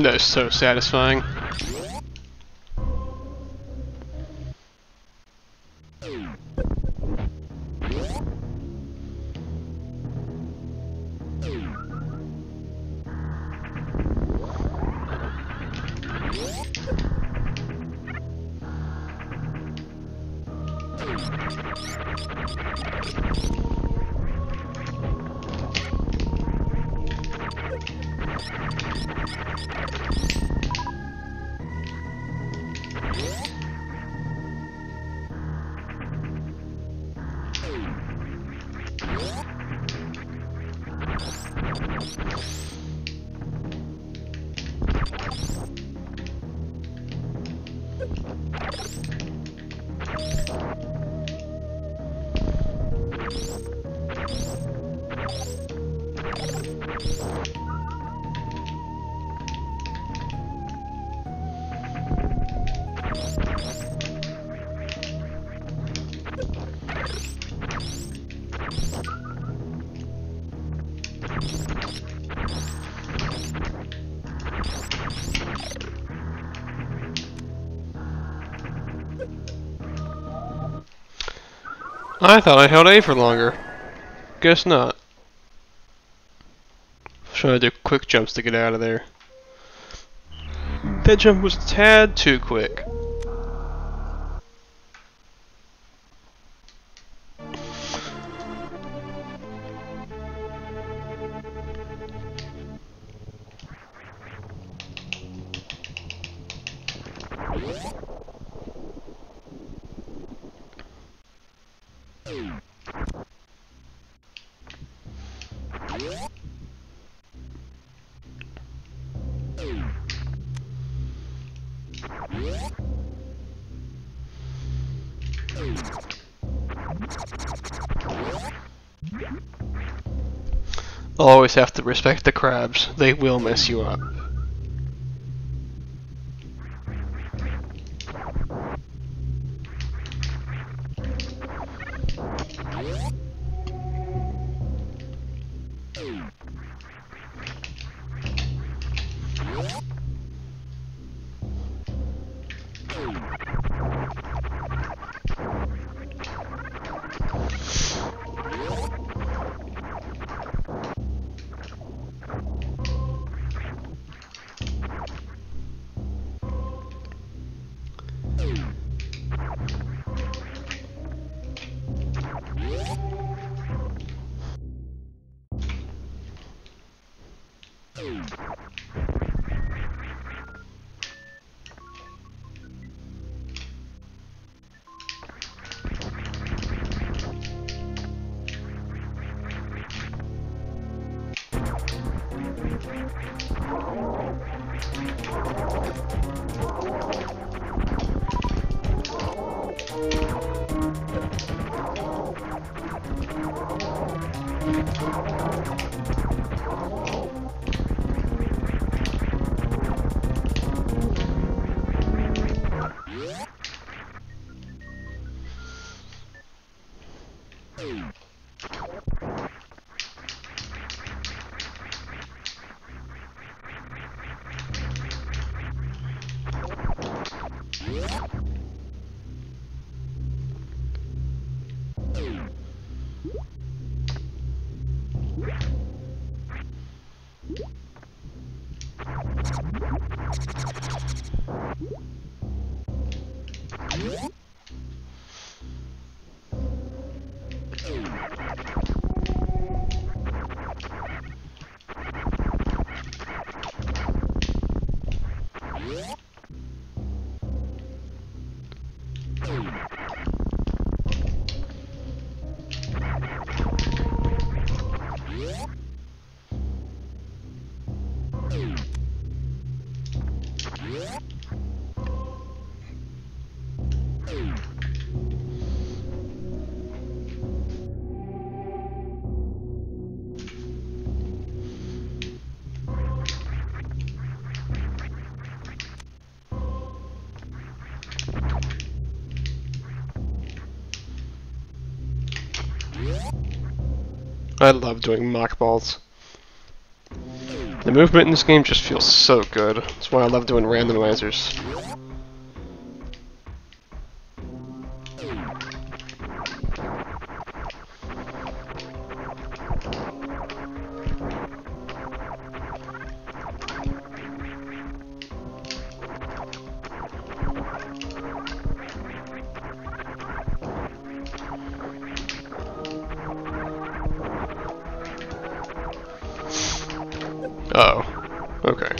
That is so satisfying. I thought I held A for longer. Guess not. Should I do quick jumps to get out of there? That jump was a tad too quick. Always have to respect the crabs. They will mess you up. I love doing mock balls. The movement in this game just feels so good. That's why I love doing randomizers. Oh, okay.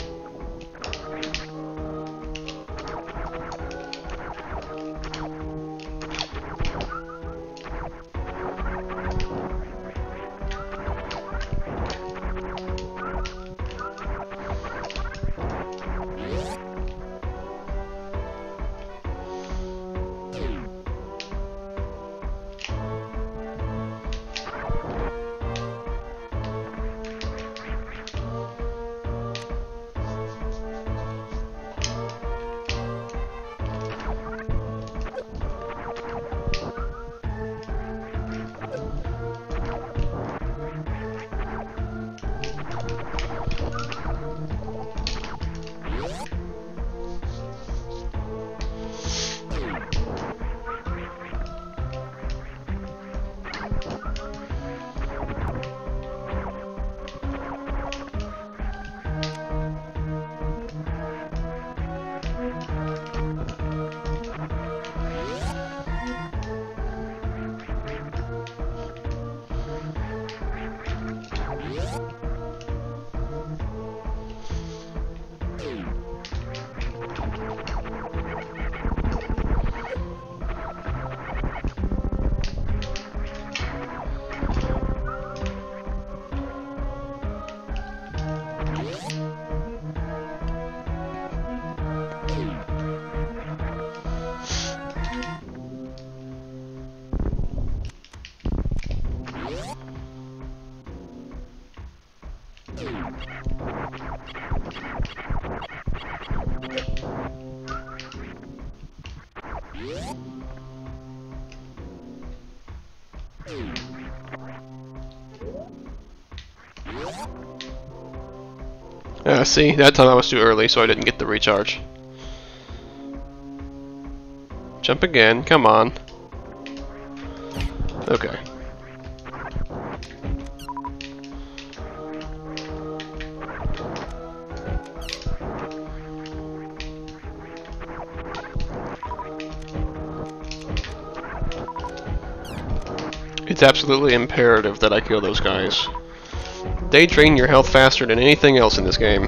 See, that time I was too early, so I didn't get the recharge. Jump again, come on. Okay. It's absolutely imperative that I kill those guys. They drain your health faster than anything else in this game.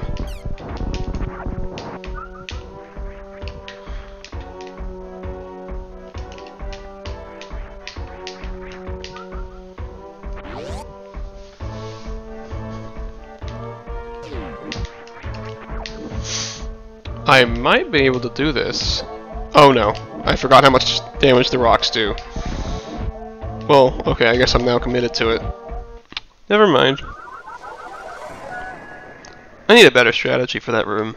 I might be able to do this. Oh no, I forgot how much damage the rocks do. Well, okay, I guess I'm now committed to it. Never mind. I need a better strategy for that room.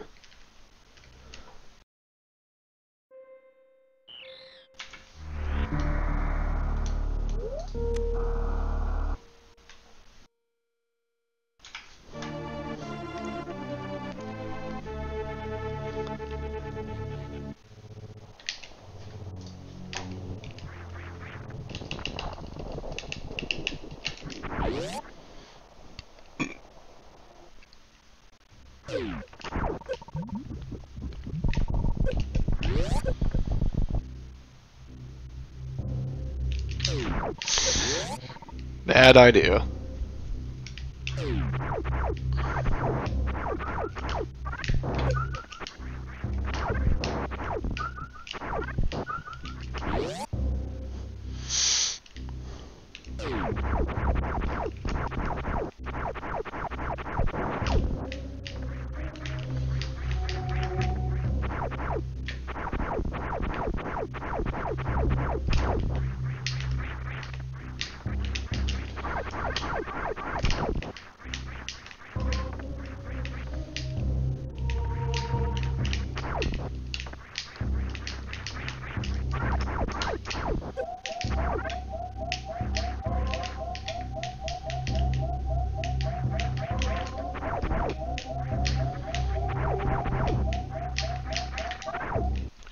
Bad idea.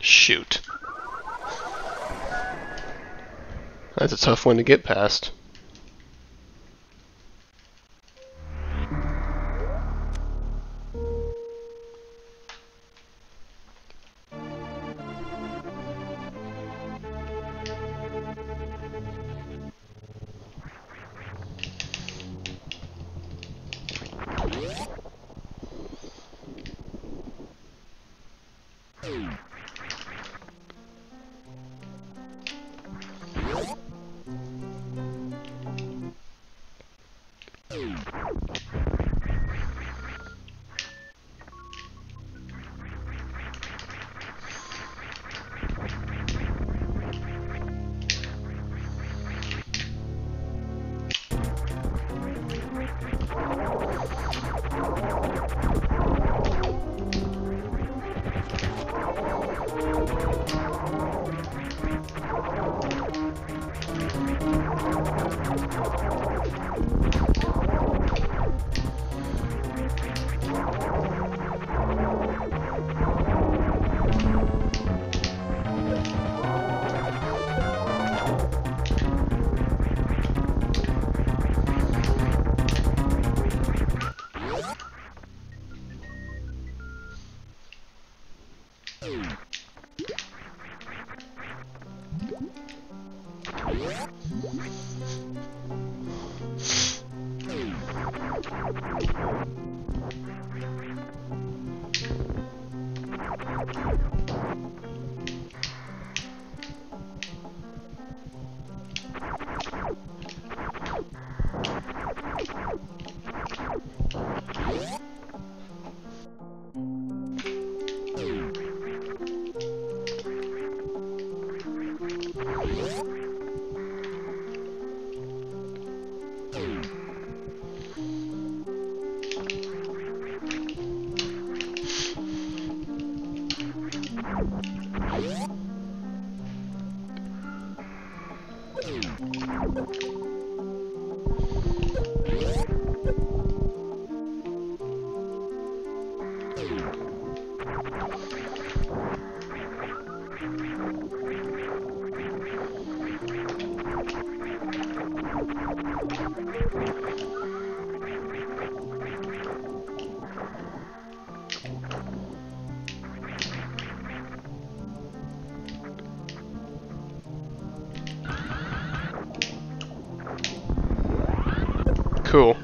Shoot. That's a tough one to get past. Cool.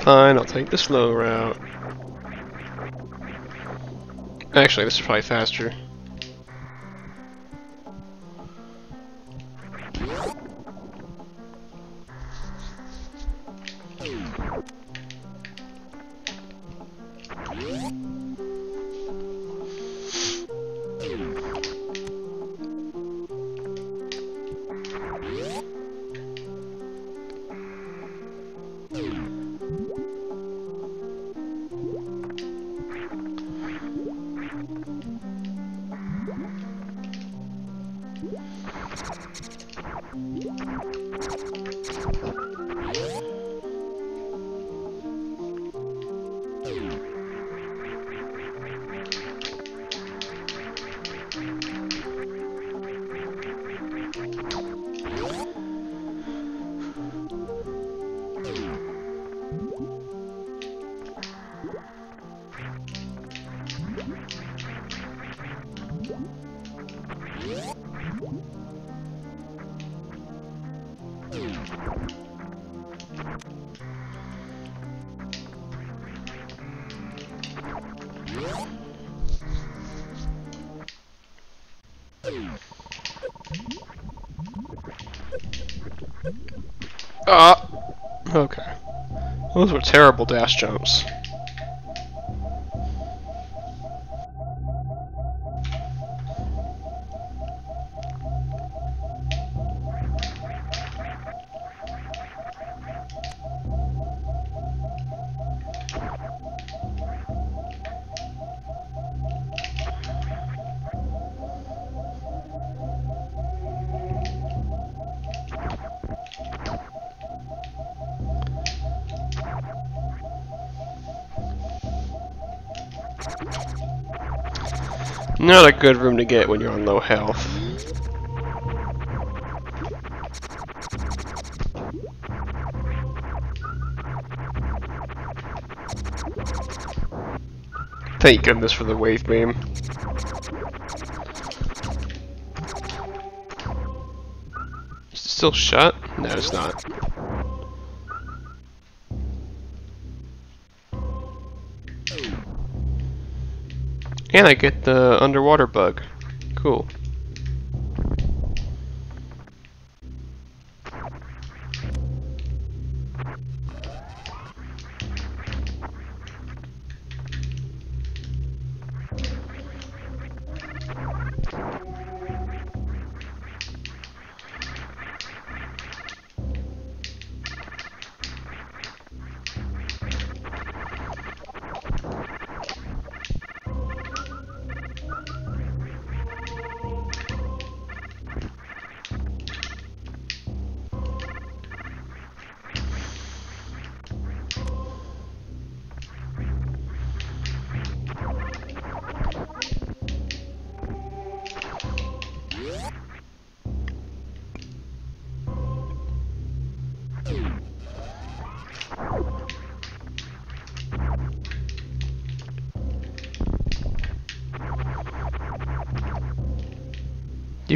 Fine, I'll take the slow route. Actually, this is probably faster. Okay. Those were terrible dash jumps. Not a good room to get when you're on low health. Thank goodness for the wave beam. Is it still shut? No, it's not. And I get the underwater bug. Cool.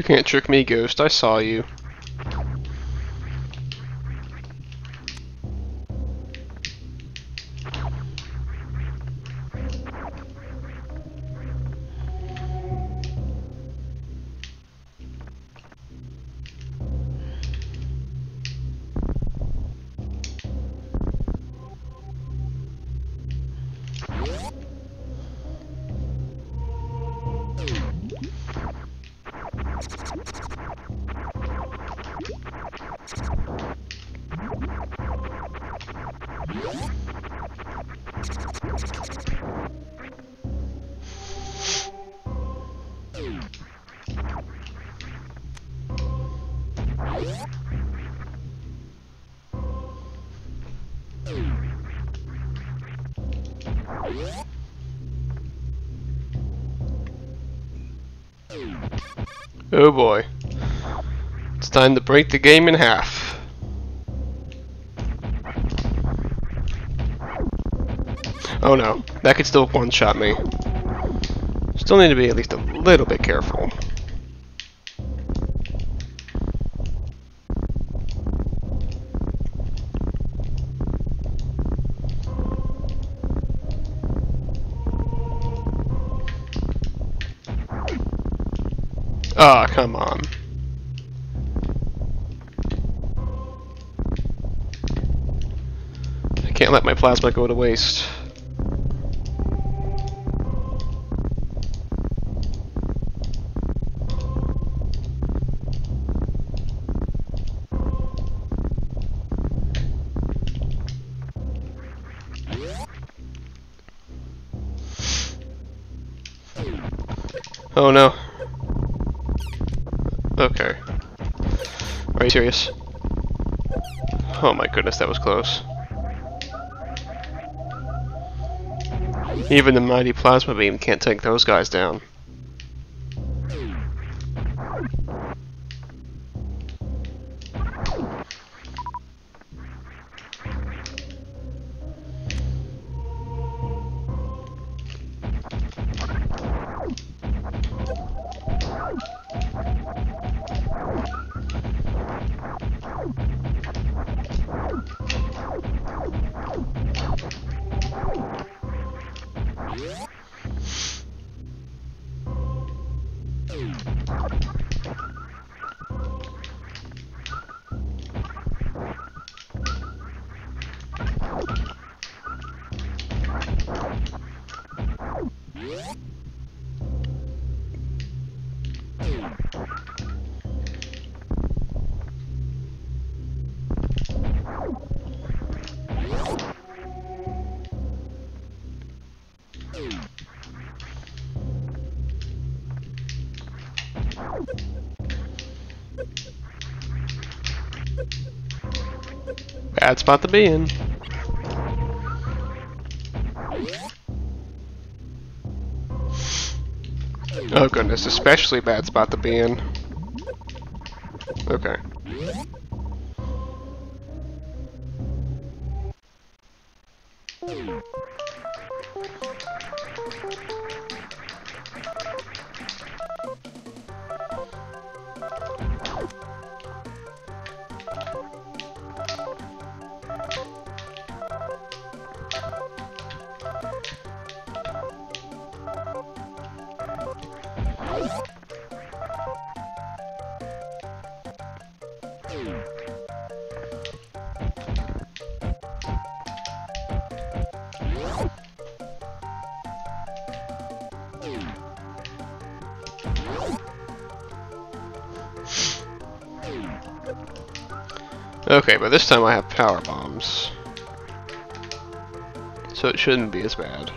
You can't trick me, Ghost. I saw you. Oh boy, it's time to break the game in half. Oh no, that could still one-shot me. Still need to be at least a little bit careful. Ah, oh, come on. I can't let my plasma go to waste. Oh no. Okay. Are you serious? Oh my goodness, that was close. Even the mighty plasma beam can't take those guys down. Bad spot to be in. Oh goodness, especially bad spot to be in. Okay. Okay, but this time I have power bombs, so it shouldn't be as bad.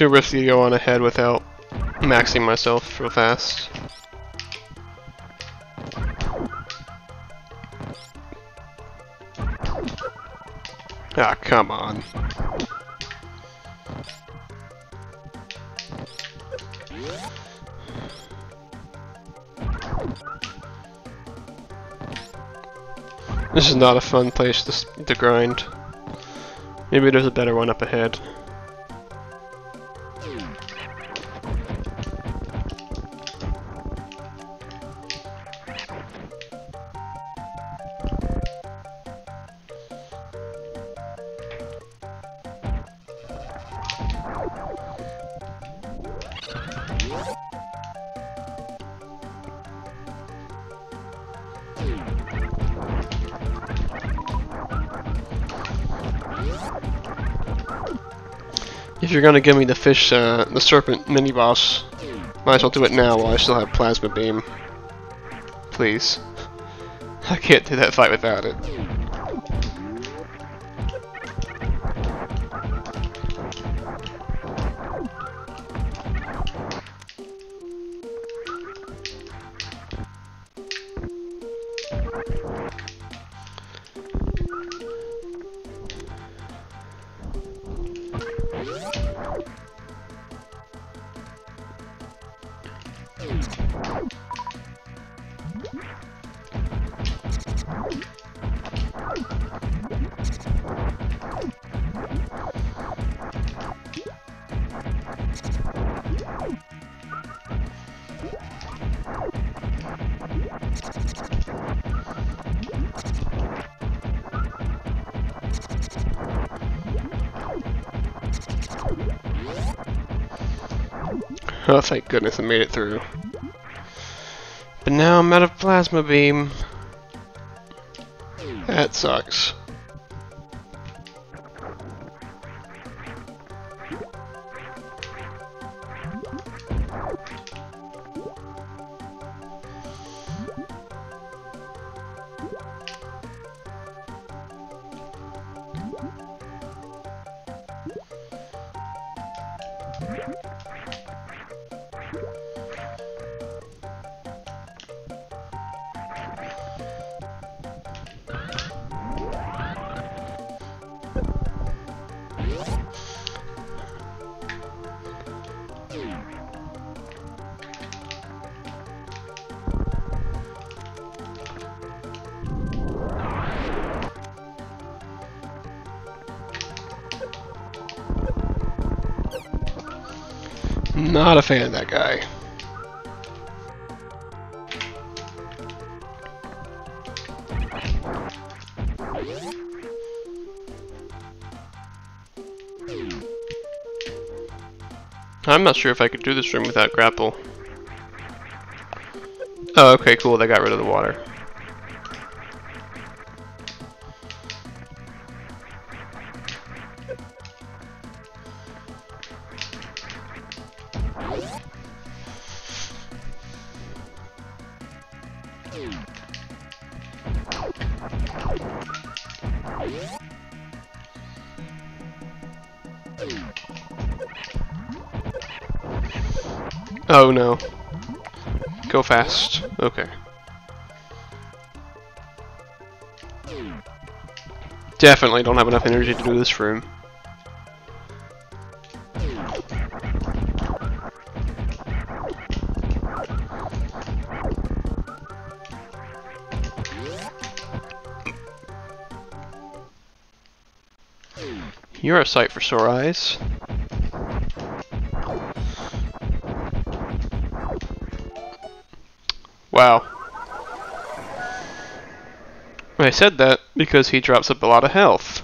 too risky to go on ahead without maxing myself real fast. Ah, come on. This is not a fun place to grind. Maybe there's a better one up ahead. If you're gonna give me the fish, the serpent mini boss, might as well do it now while I still have Plasma Beam. Please. I can't do that fight without it. Oh, thank goodness I made it through. But now I'm out of Plasma Beam. That sucks. Not a fan of that guy. I'm not sure if I could do this room without grapple. Oh, okay, cool, they got rid of the water. Oh no. Go fast. Okay. Definitely don't have enough energy to do this room. You're a sight for sore eyes. Wow. I said that because he drops up a lot of health.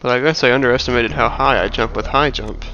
But I guess I underestimated how high I jump with high jump.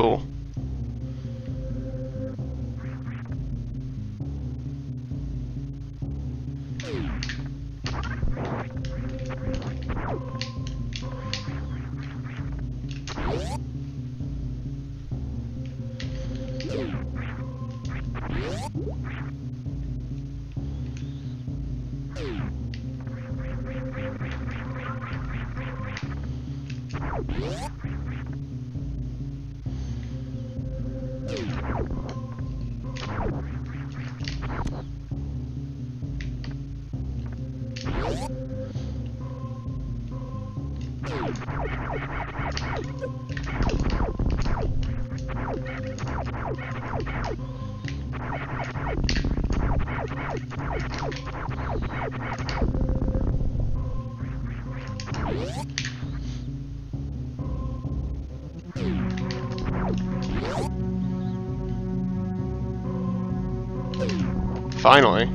cool. Finally.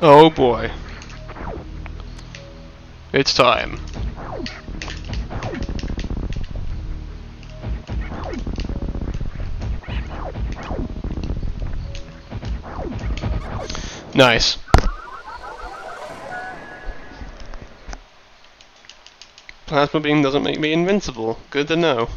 Oh boy. It's time. Nice. Plasma Beam doesn't make me invincible. Good to know.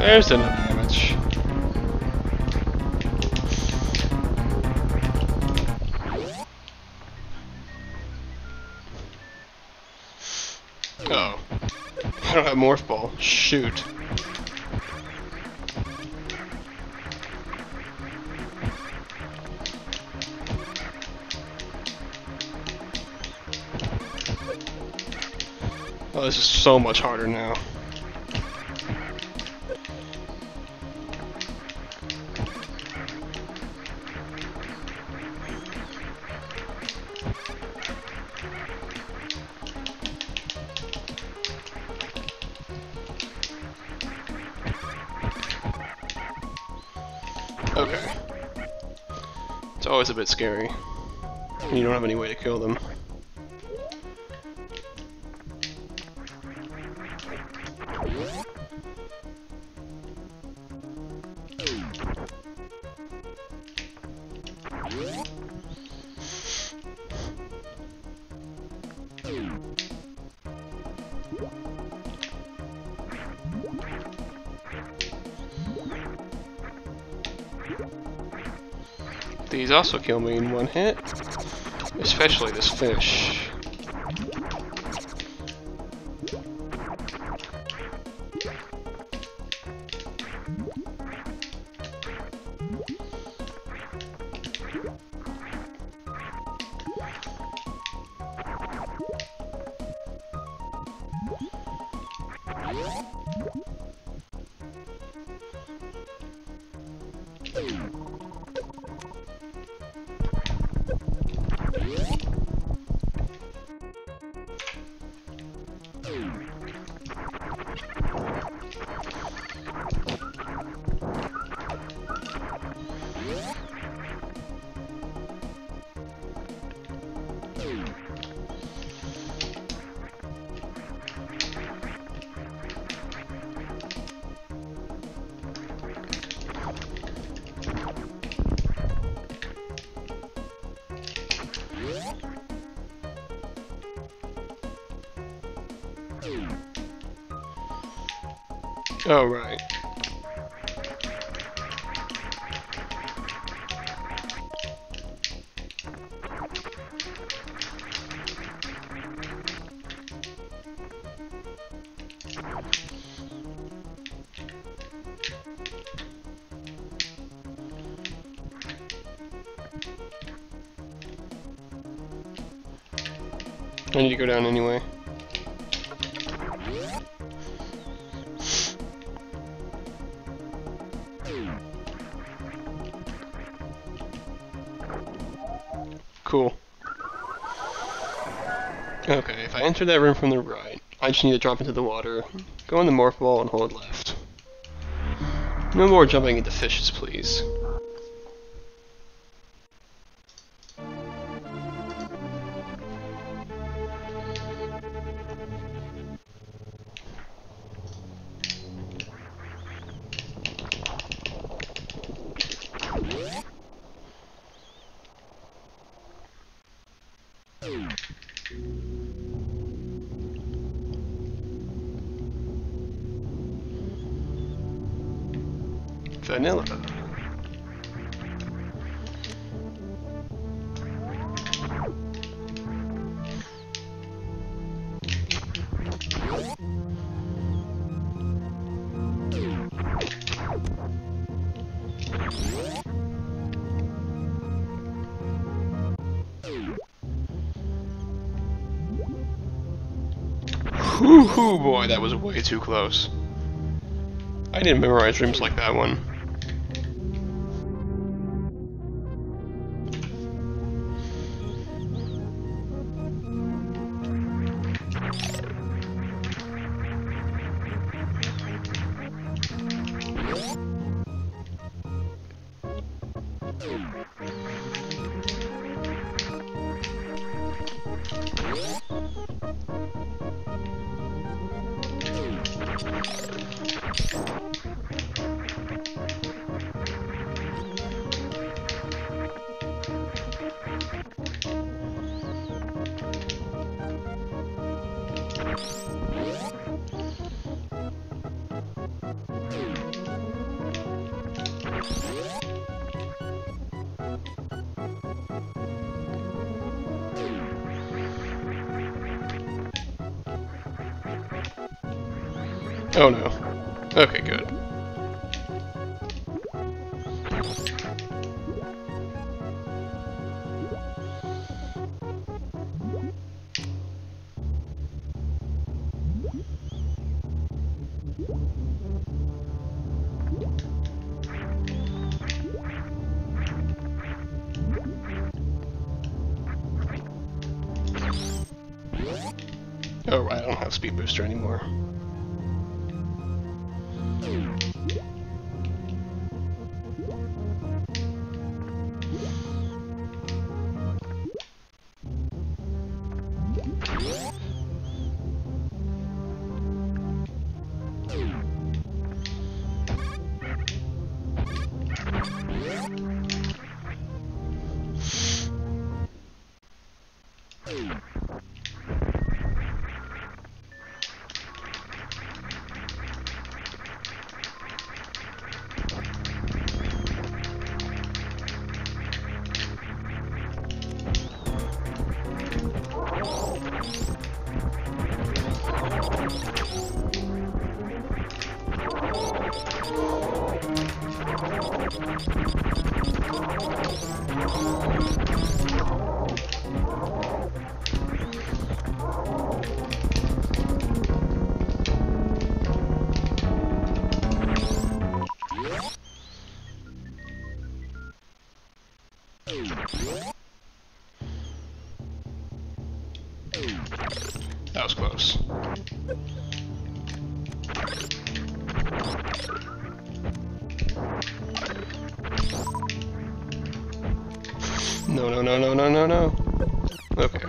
There's enough damage. Oh. I don't have Morph Ball. Shoot. Oh, this is so much harder now. Okay. It's always a bit scary. You don't have any way to kill them. These also kill me in one hit, especially this fish. Oh, right. I need to go down anyway. Cool. Okay, if I enter that room from the right, I just need to drop into the water, go in the Morph Ball, and hold left. No more jumping into fishes, please. Vanilla. Whoo-hoo, boy, that was way too close. I didn't memorize rooms like that one. Oh no. Okay, good. Oh right, I don't have Speed Booster anymore. That was close. No, no, no, no, no, no, no. Okay.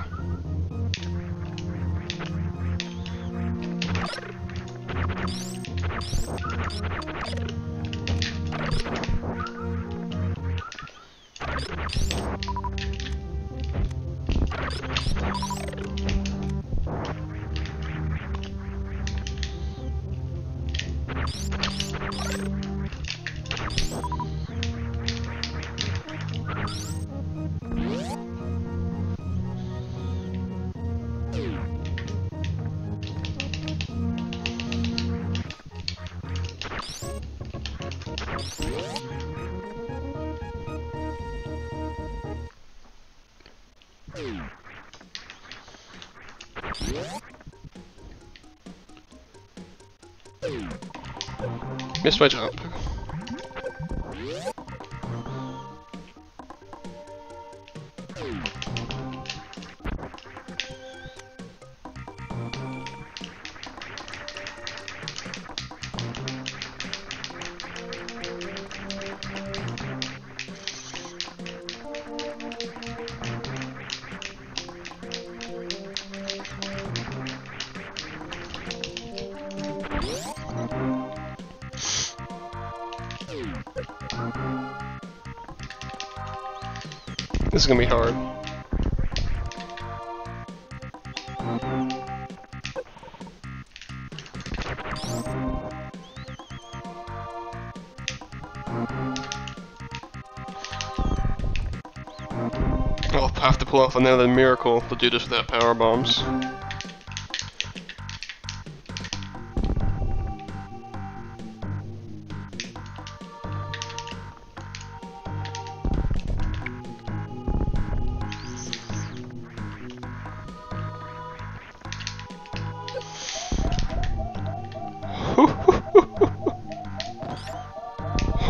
Missed my jump. This is gonna be hard. I'll have to pull off another miracle to do this without power bombs.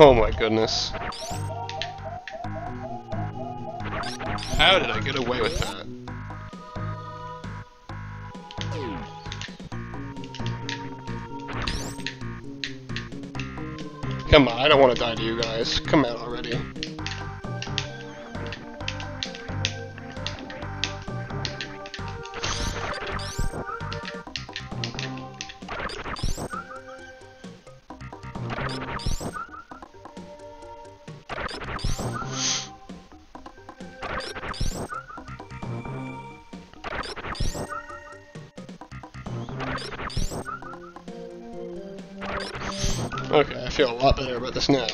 Oh my goodness. How did I get away with that? Come on, I don't want to die to you guys. Come out already. Okay, I feel a lot better about this now.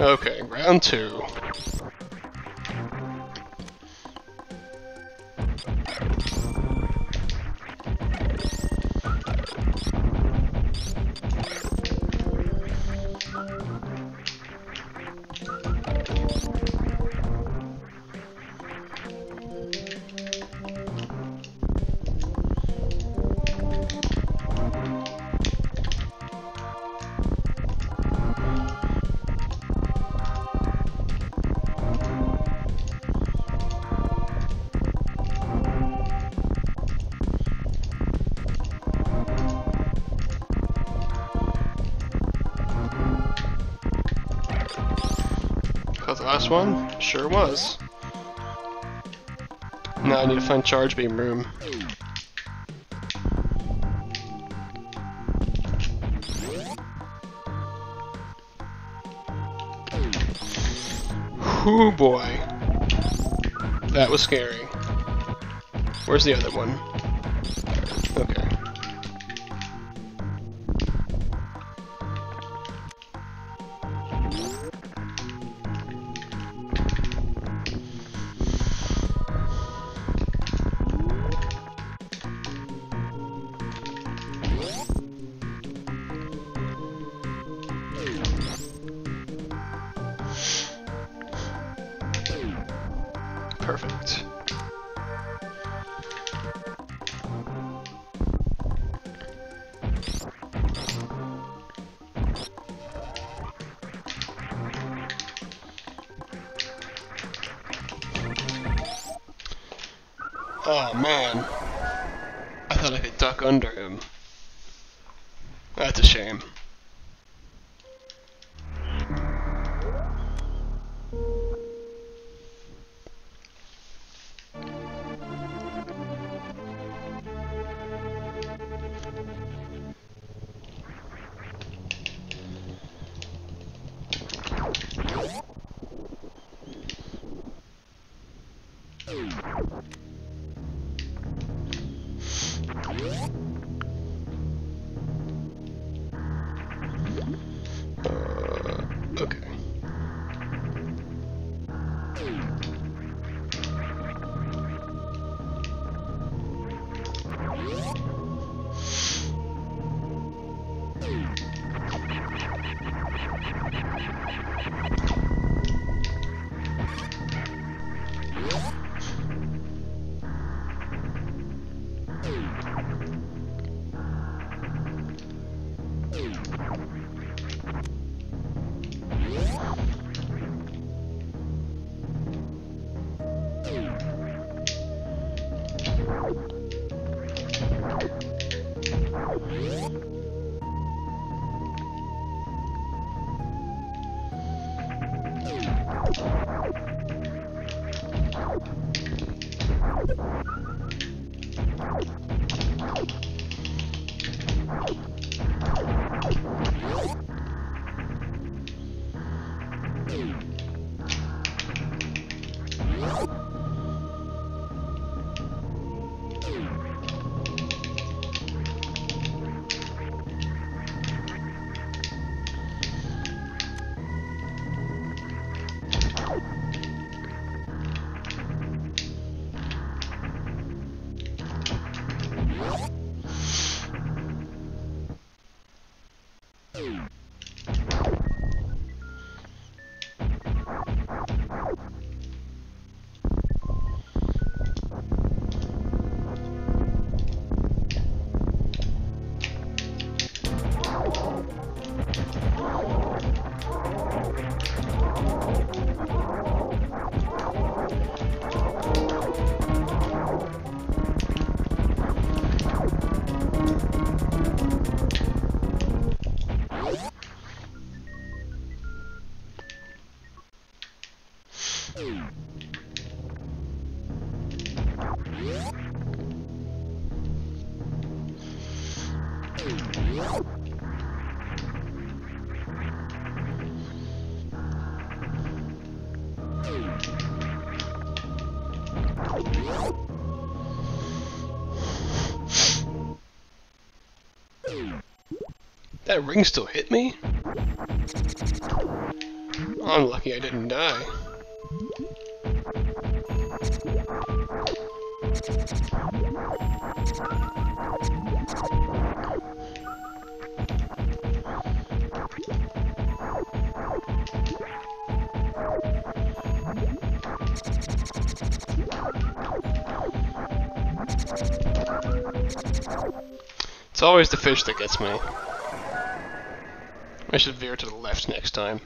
Okay, round two. Last one? Sure was. Now I need to find Charge Beam room. Whoo boy. That was scary. Where's the other one? Okay. Perfect. Oh man, I thought I could duck under him. That's a shame. That ring still hit me? I'm lucky I didn't die. It's always the fish that gets me. I should veer to the left next time.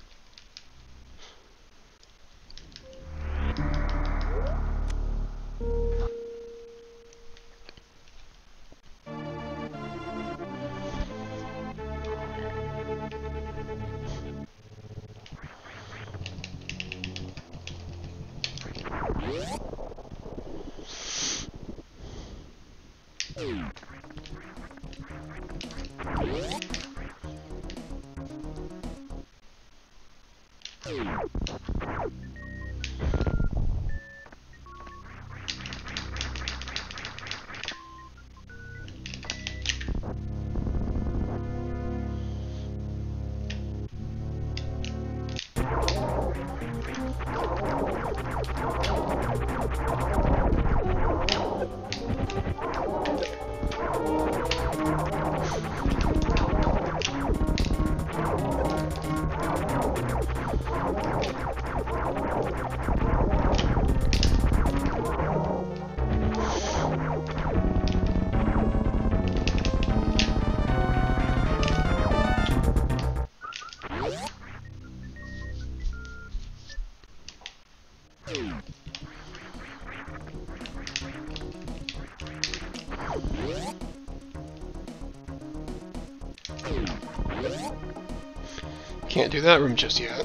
Can't do that room just yet.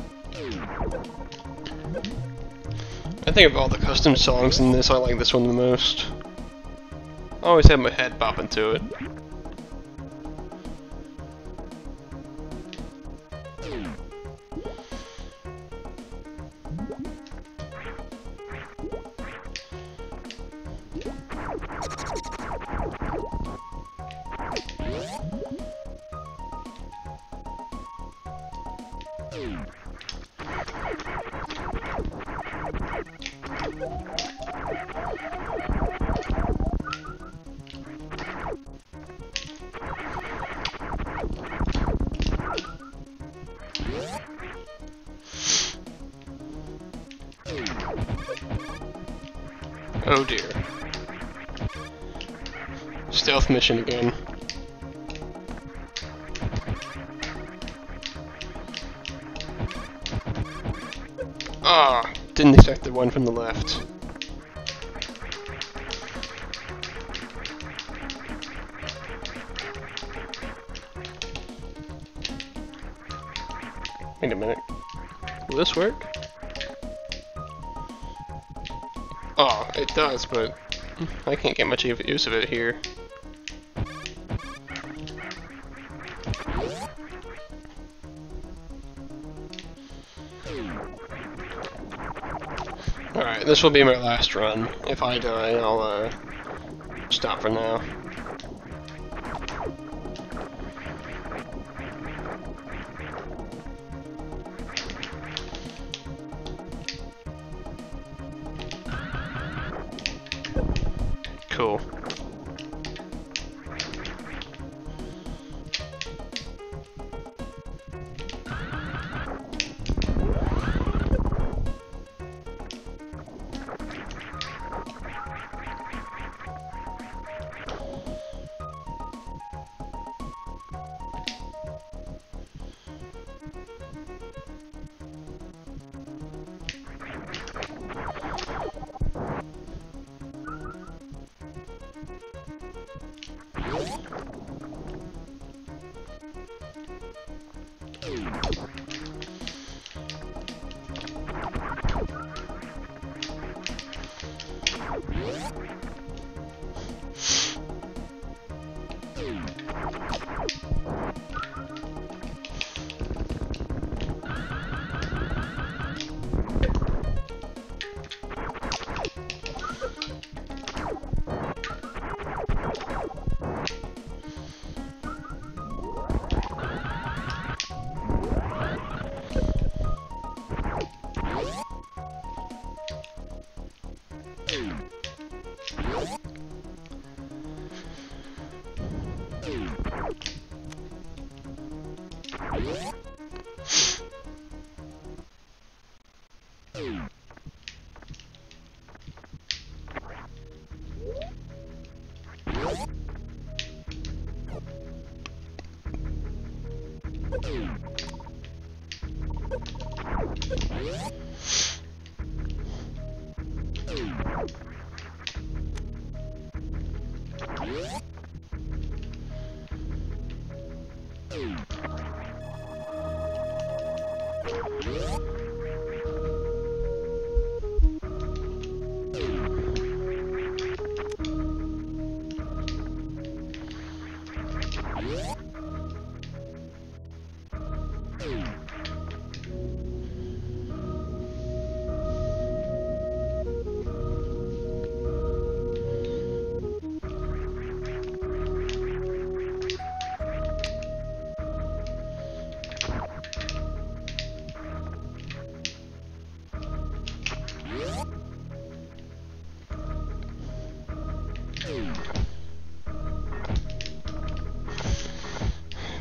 I think of all the custom songs in this, I like this one the most. I always have my head bopping to it. Oh dear. Stealth mission again. Ah, didn't expect the one from the left. Wait a minute. Will this work? Oh, it does, but I can't get much use of it here. Alright, this will be my last run. If I die, I'll stop for now. Cool.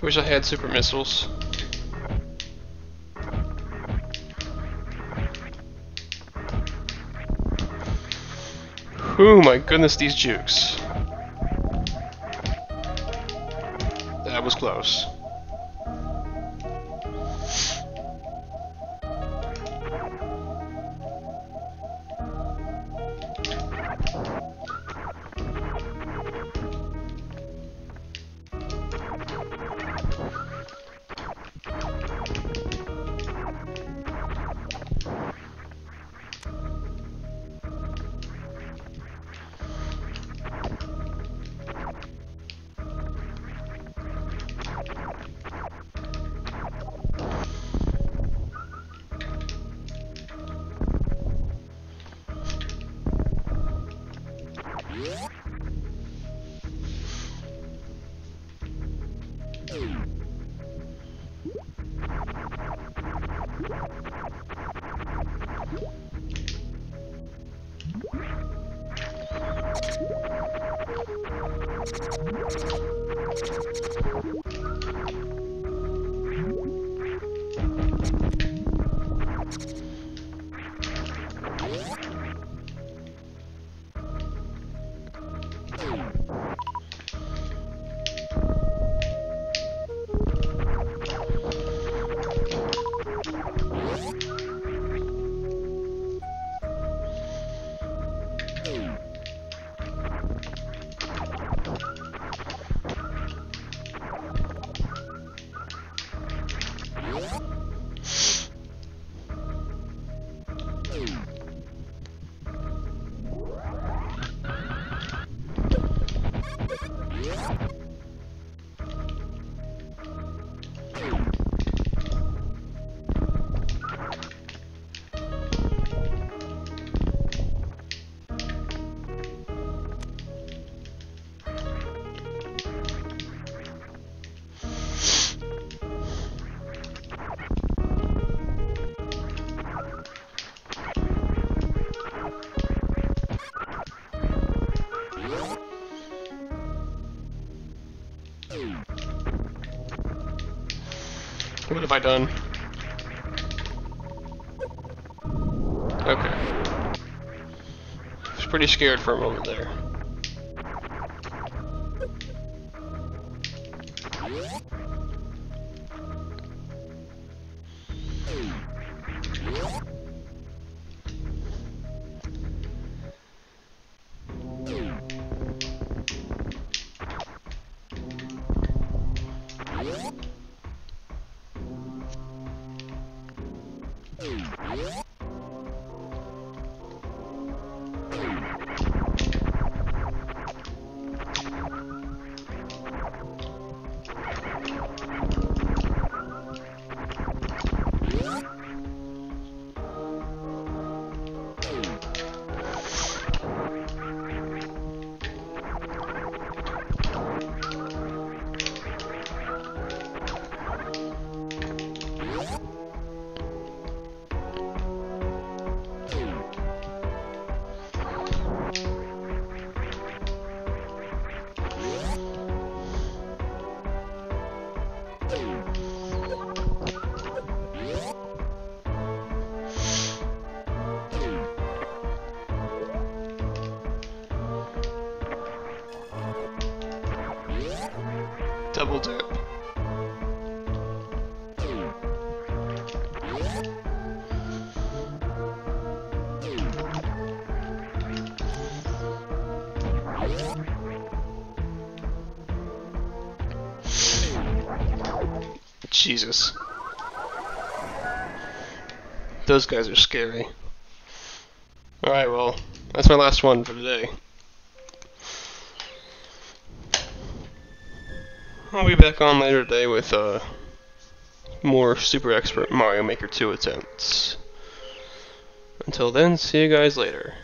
Wish I had super missiles. Oh my goodness, these jukes. That was close. What have I done? Okay. I was pretty scared for a moment there. double tap. Jesus. Those guys are scary. Alright, well, that's my last one for today. I'll be back on later today with more Super Expert Mario Maker 2 attempts. Until then, see you guys later.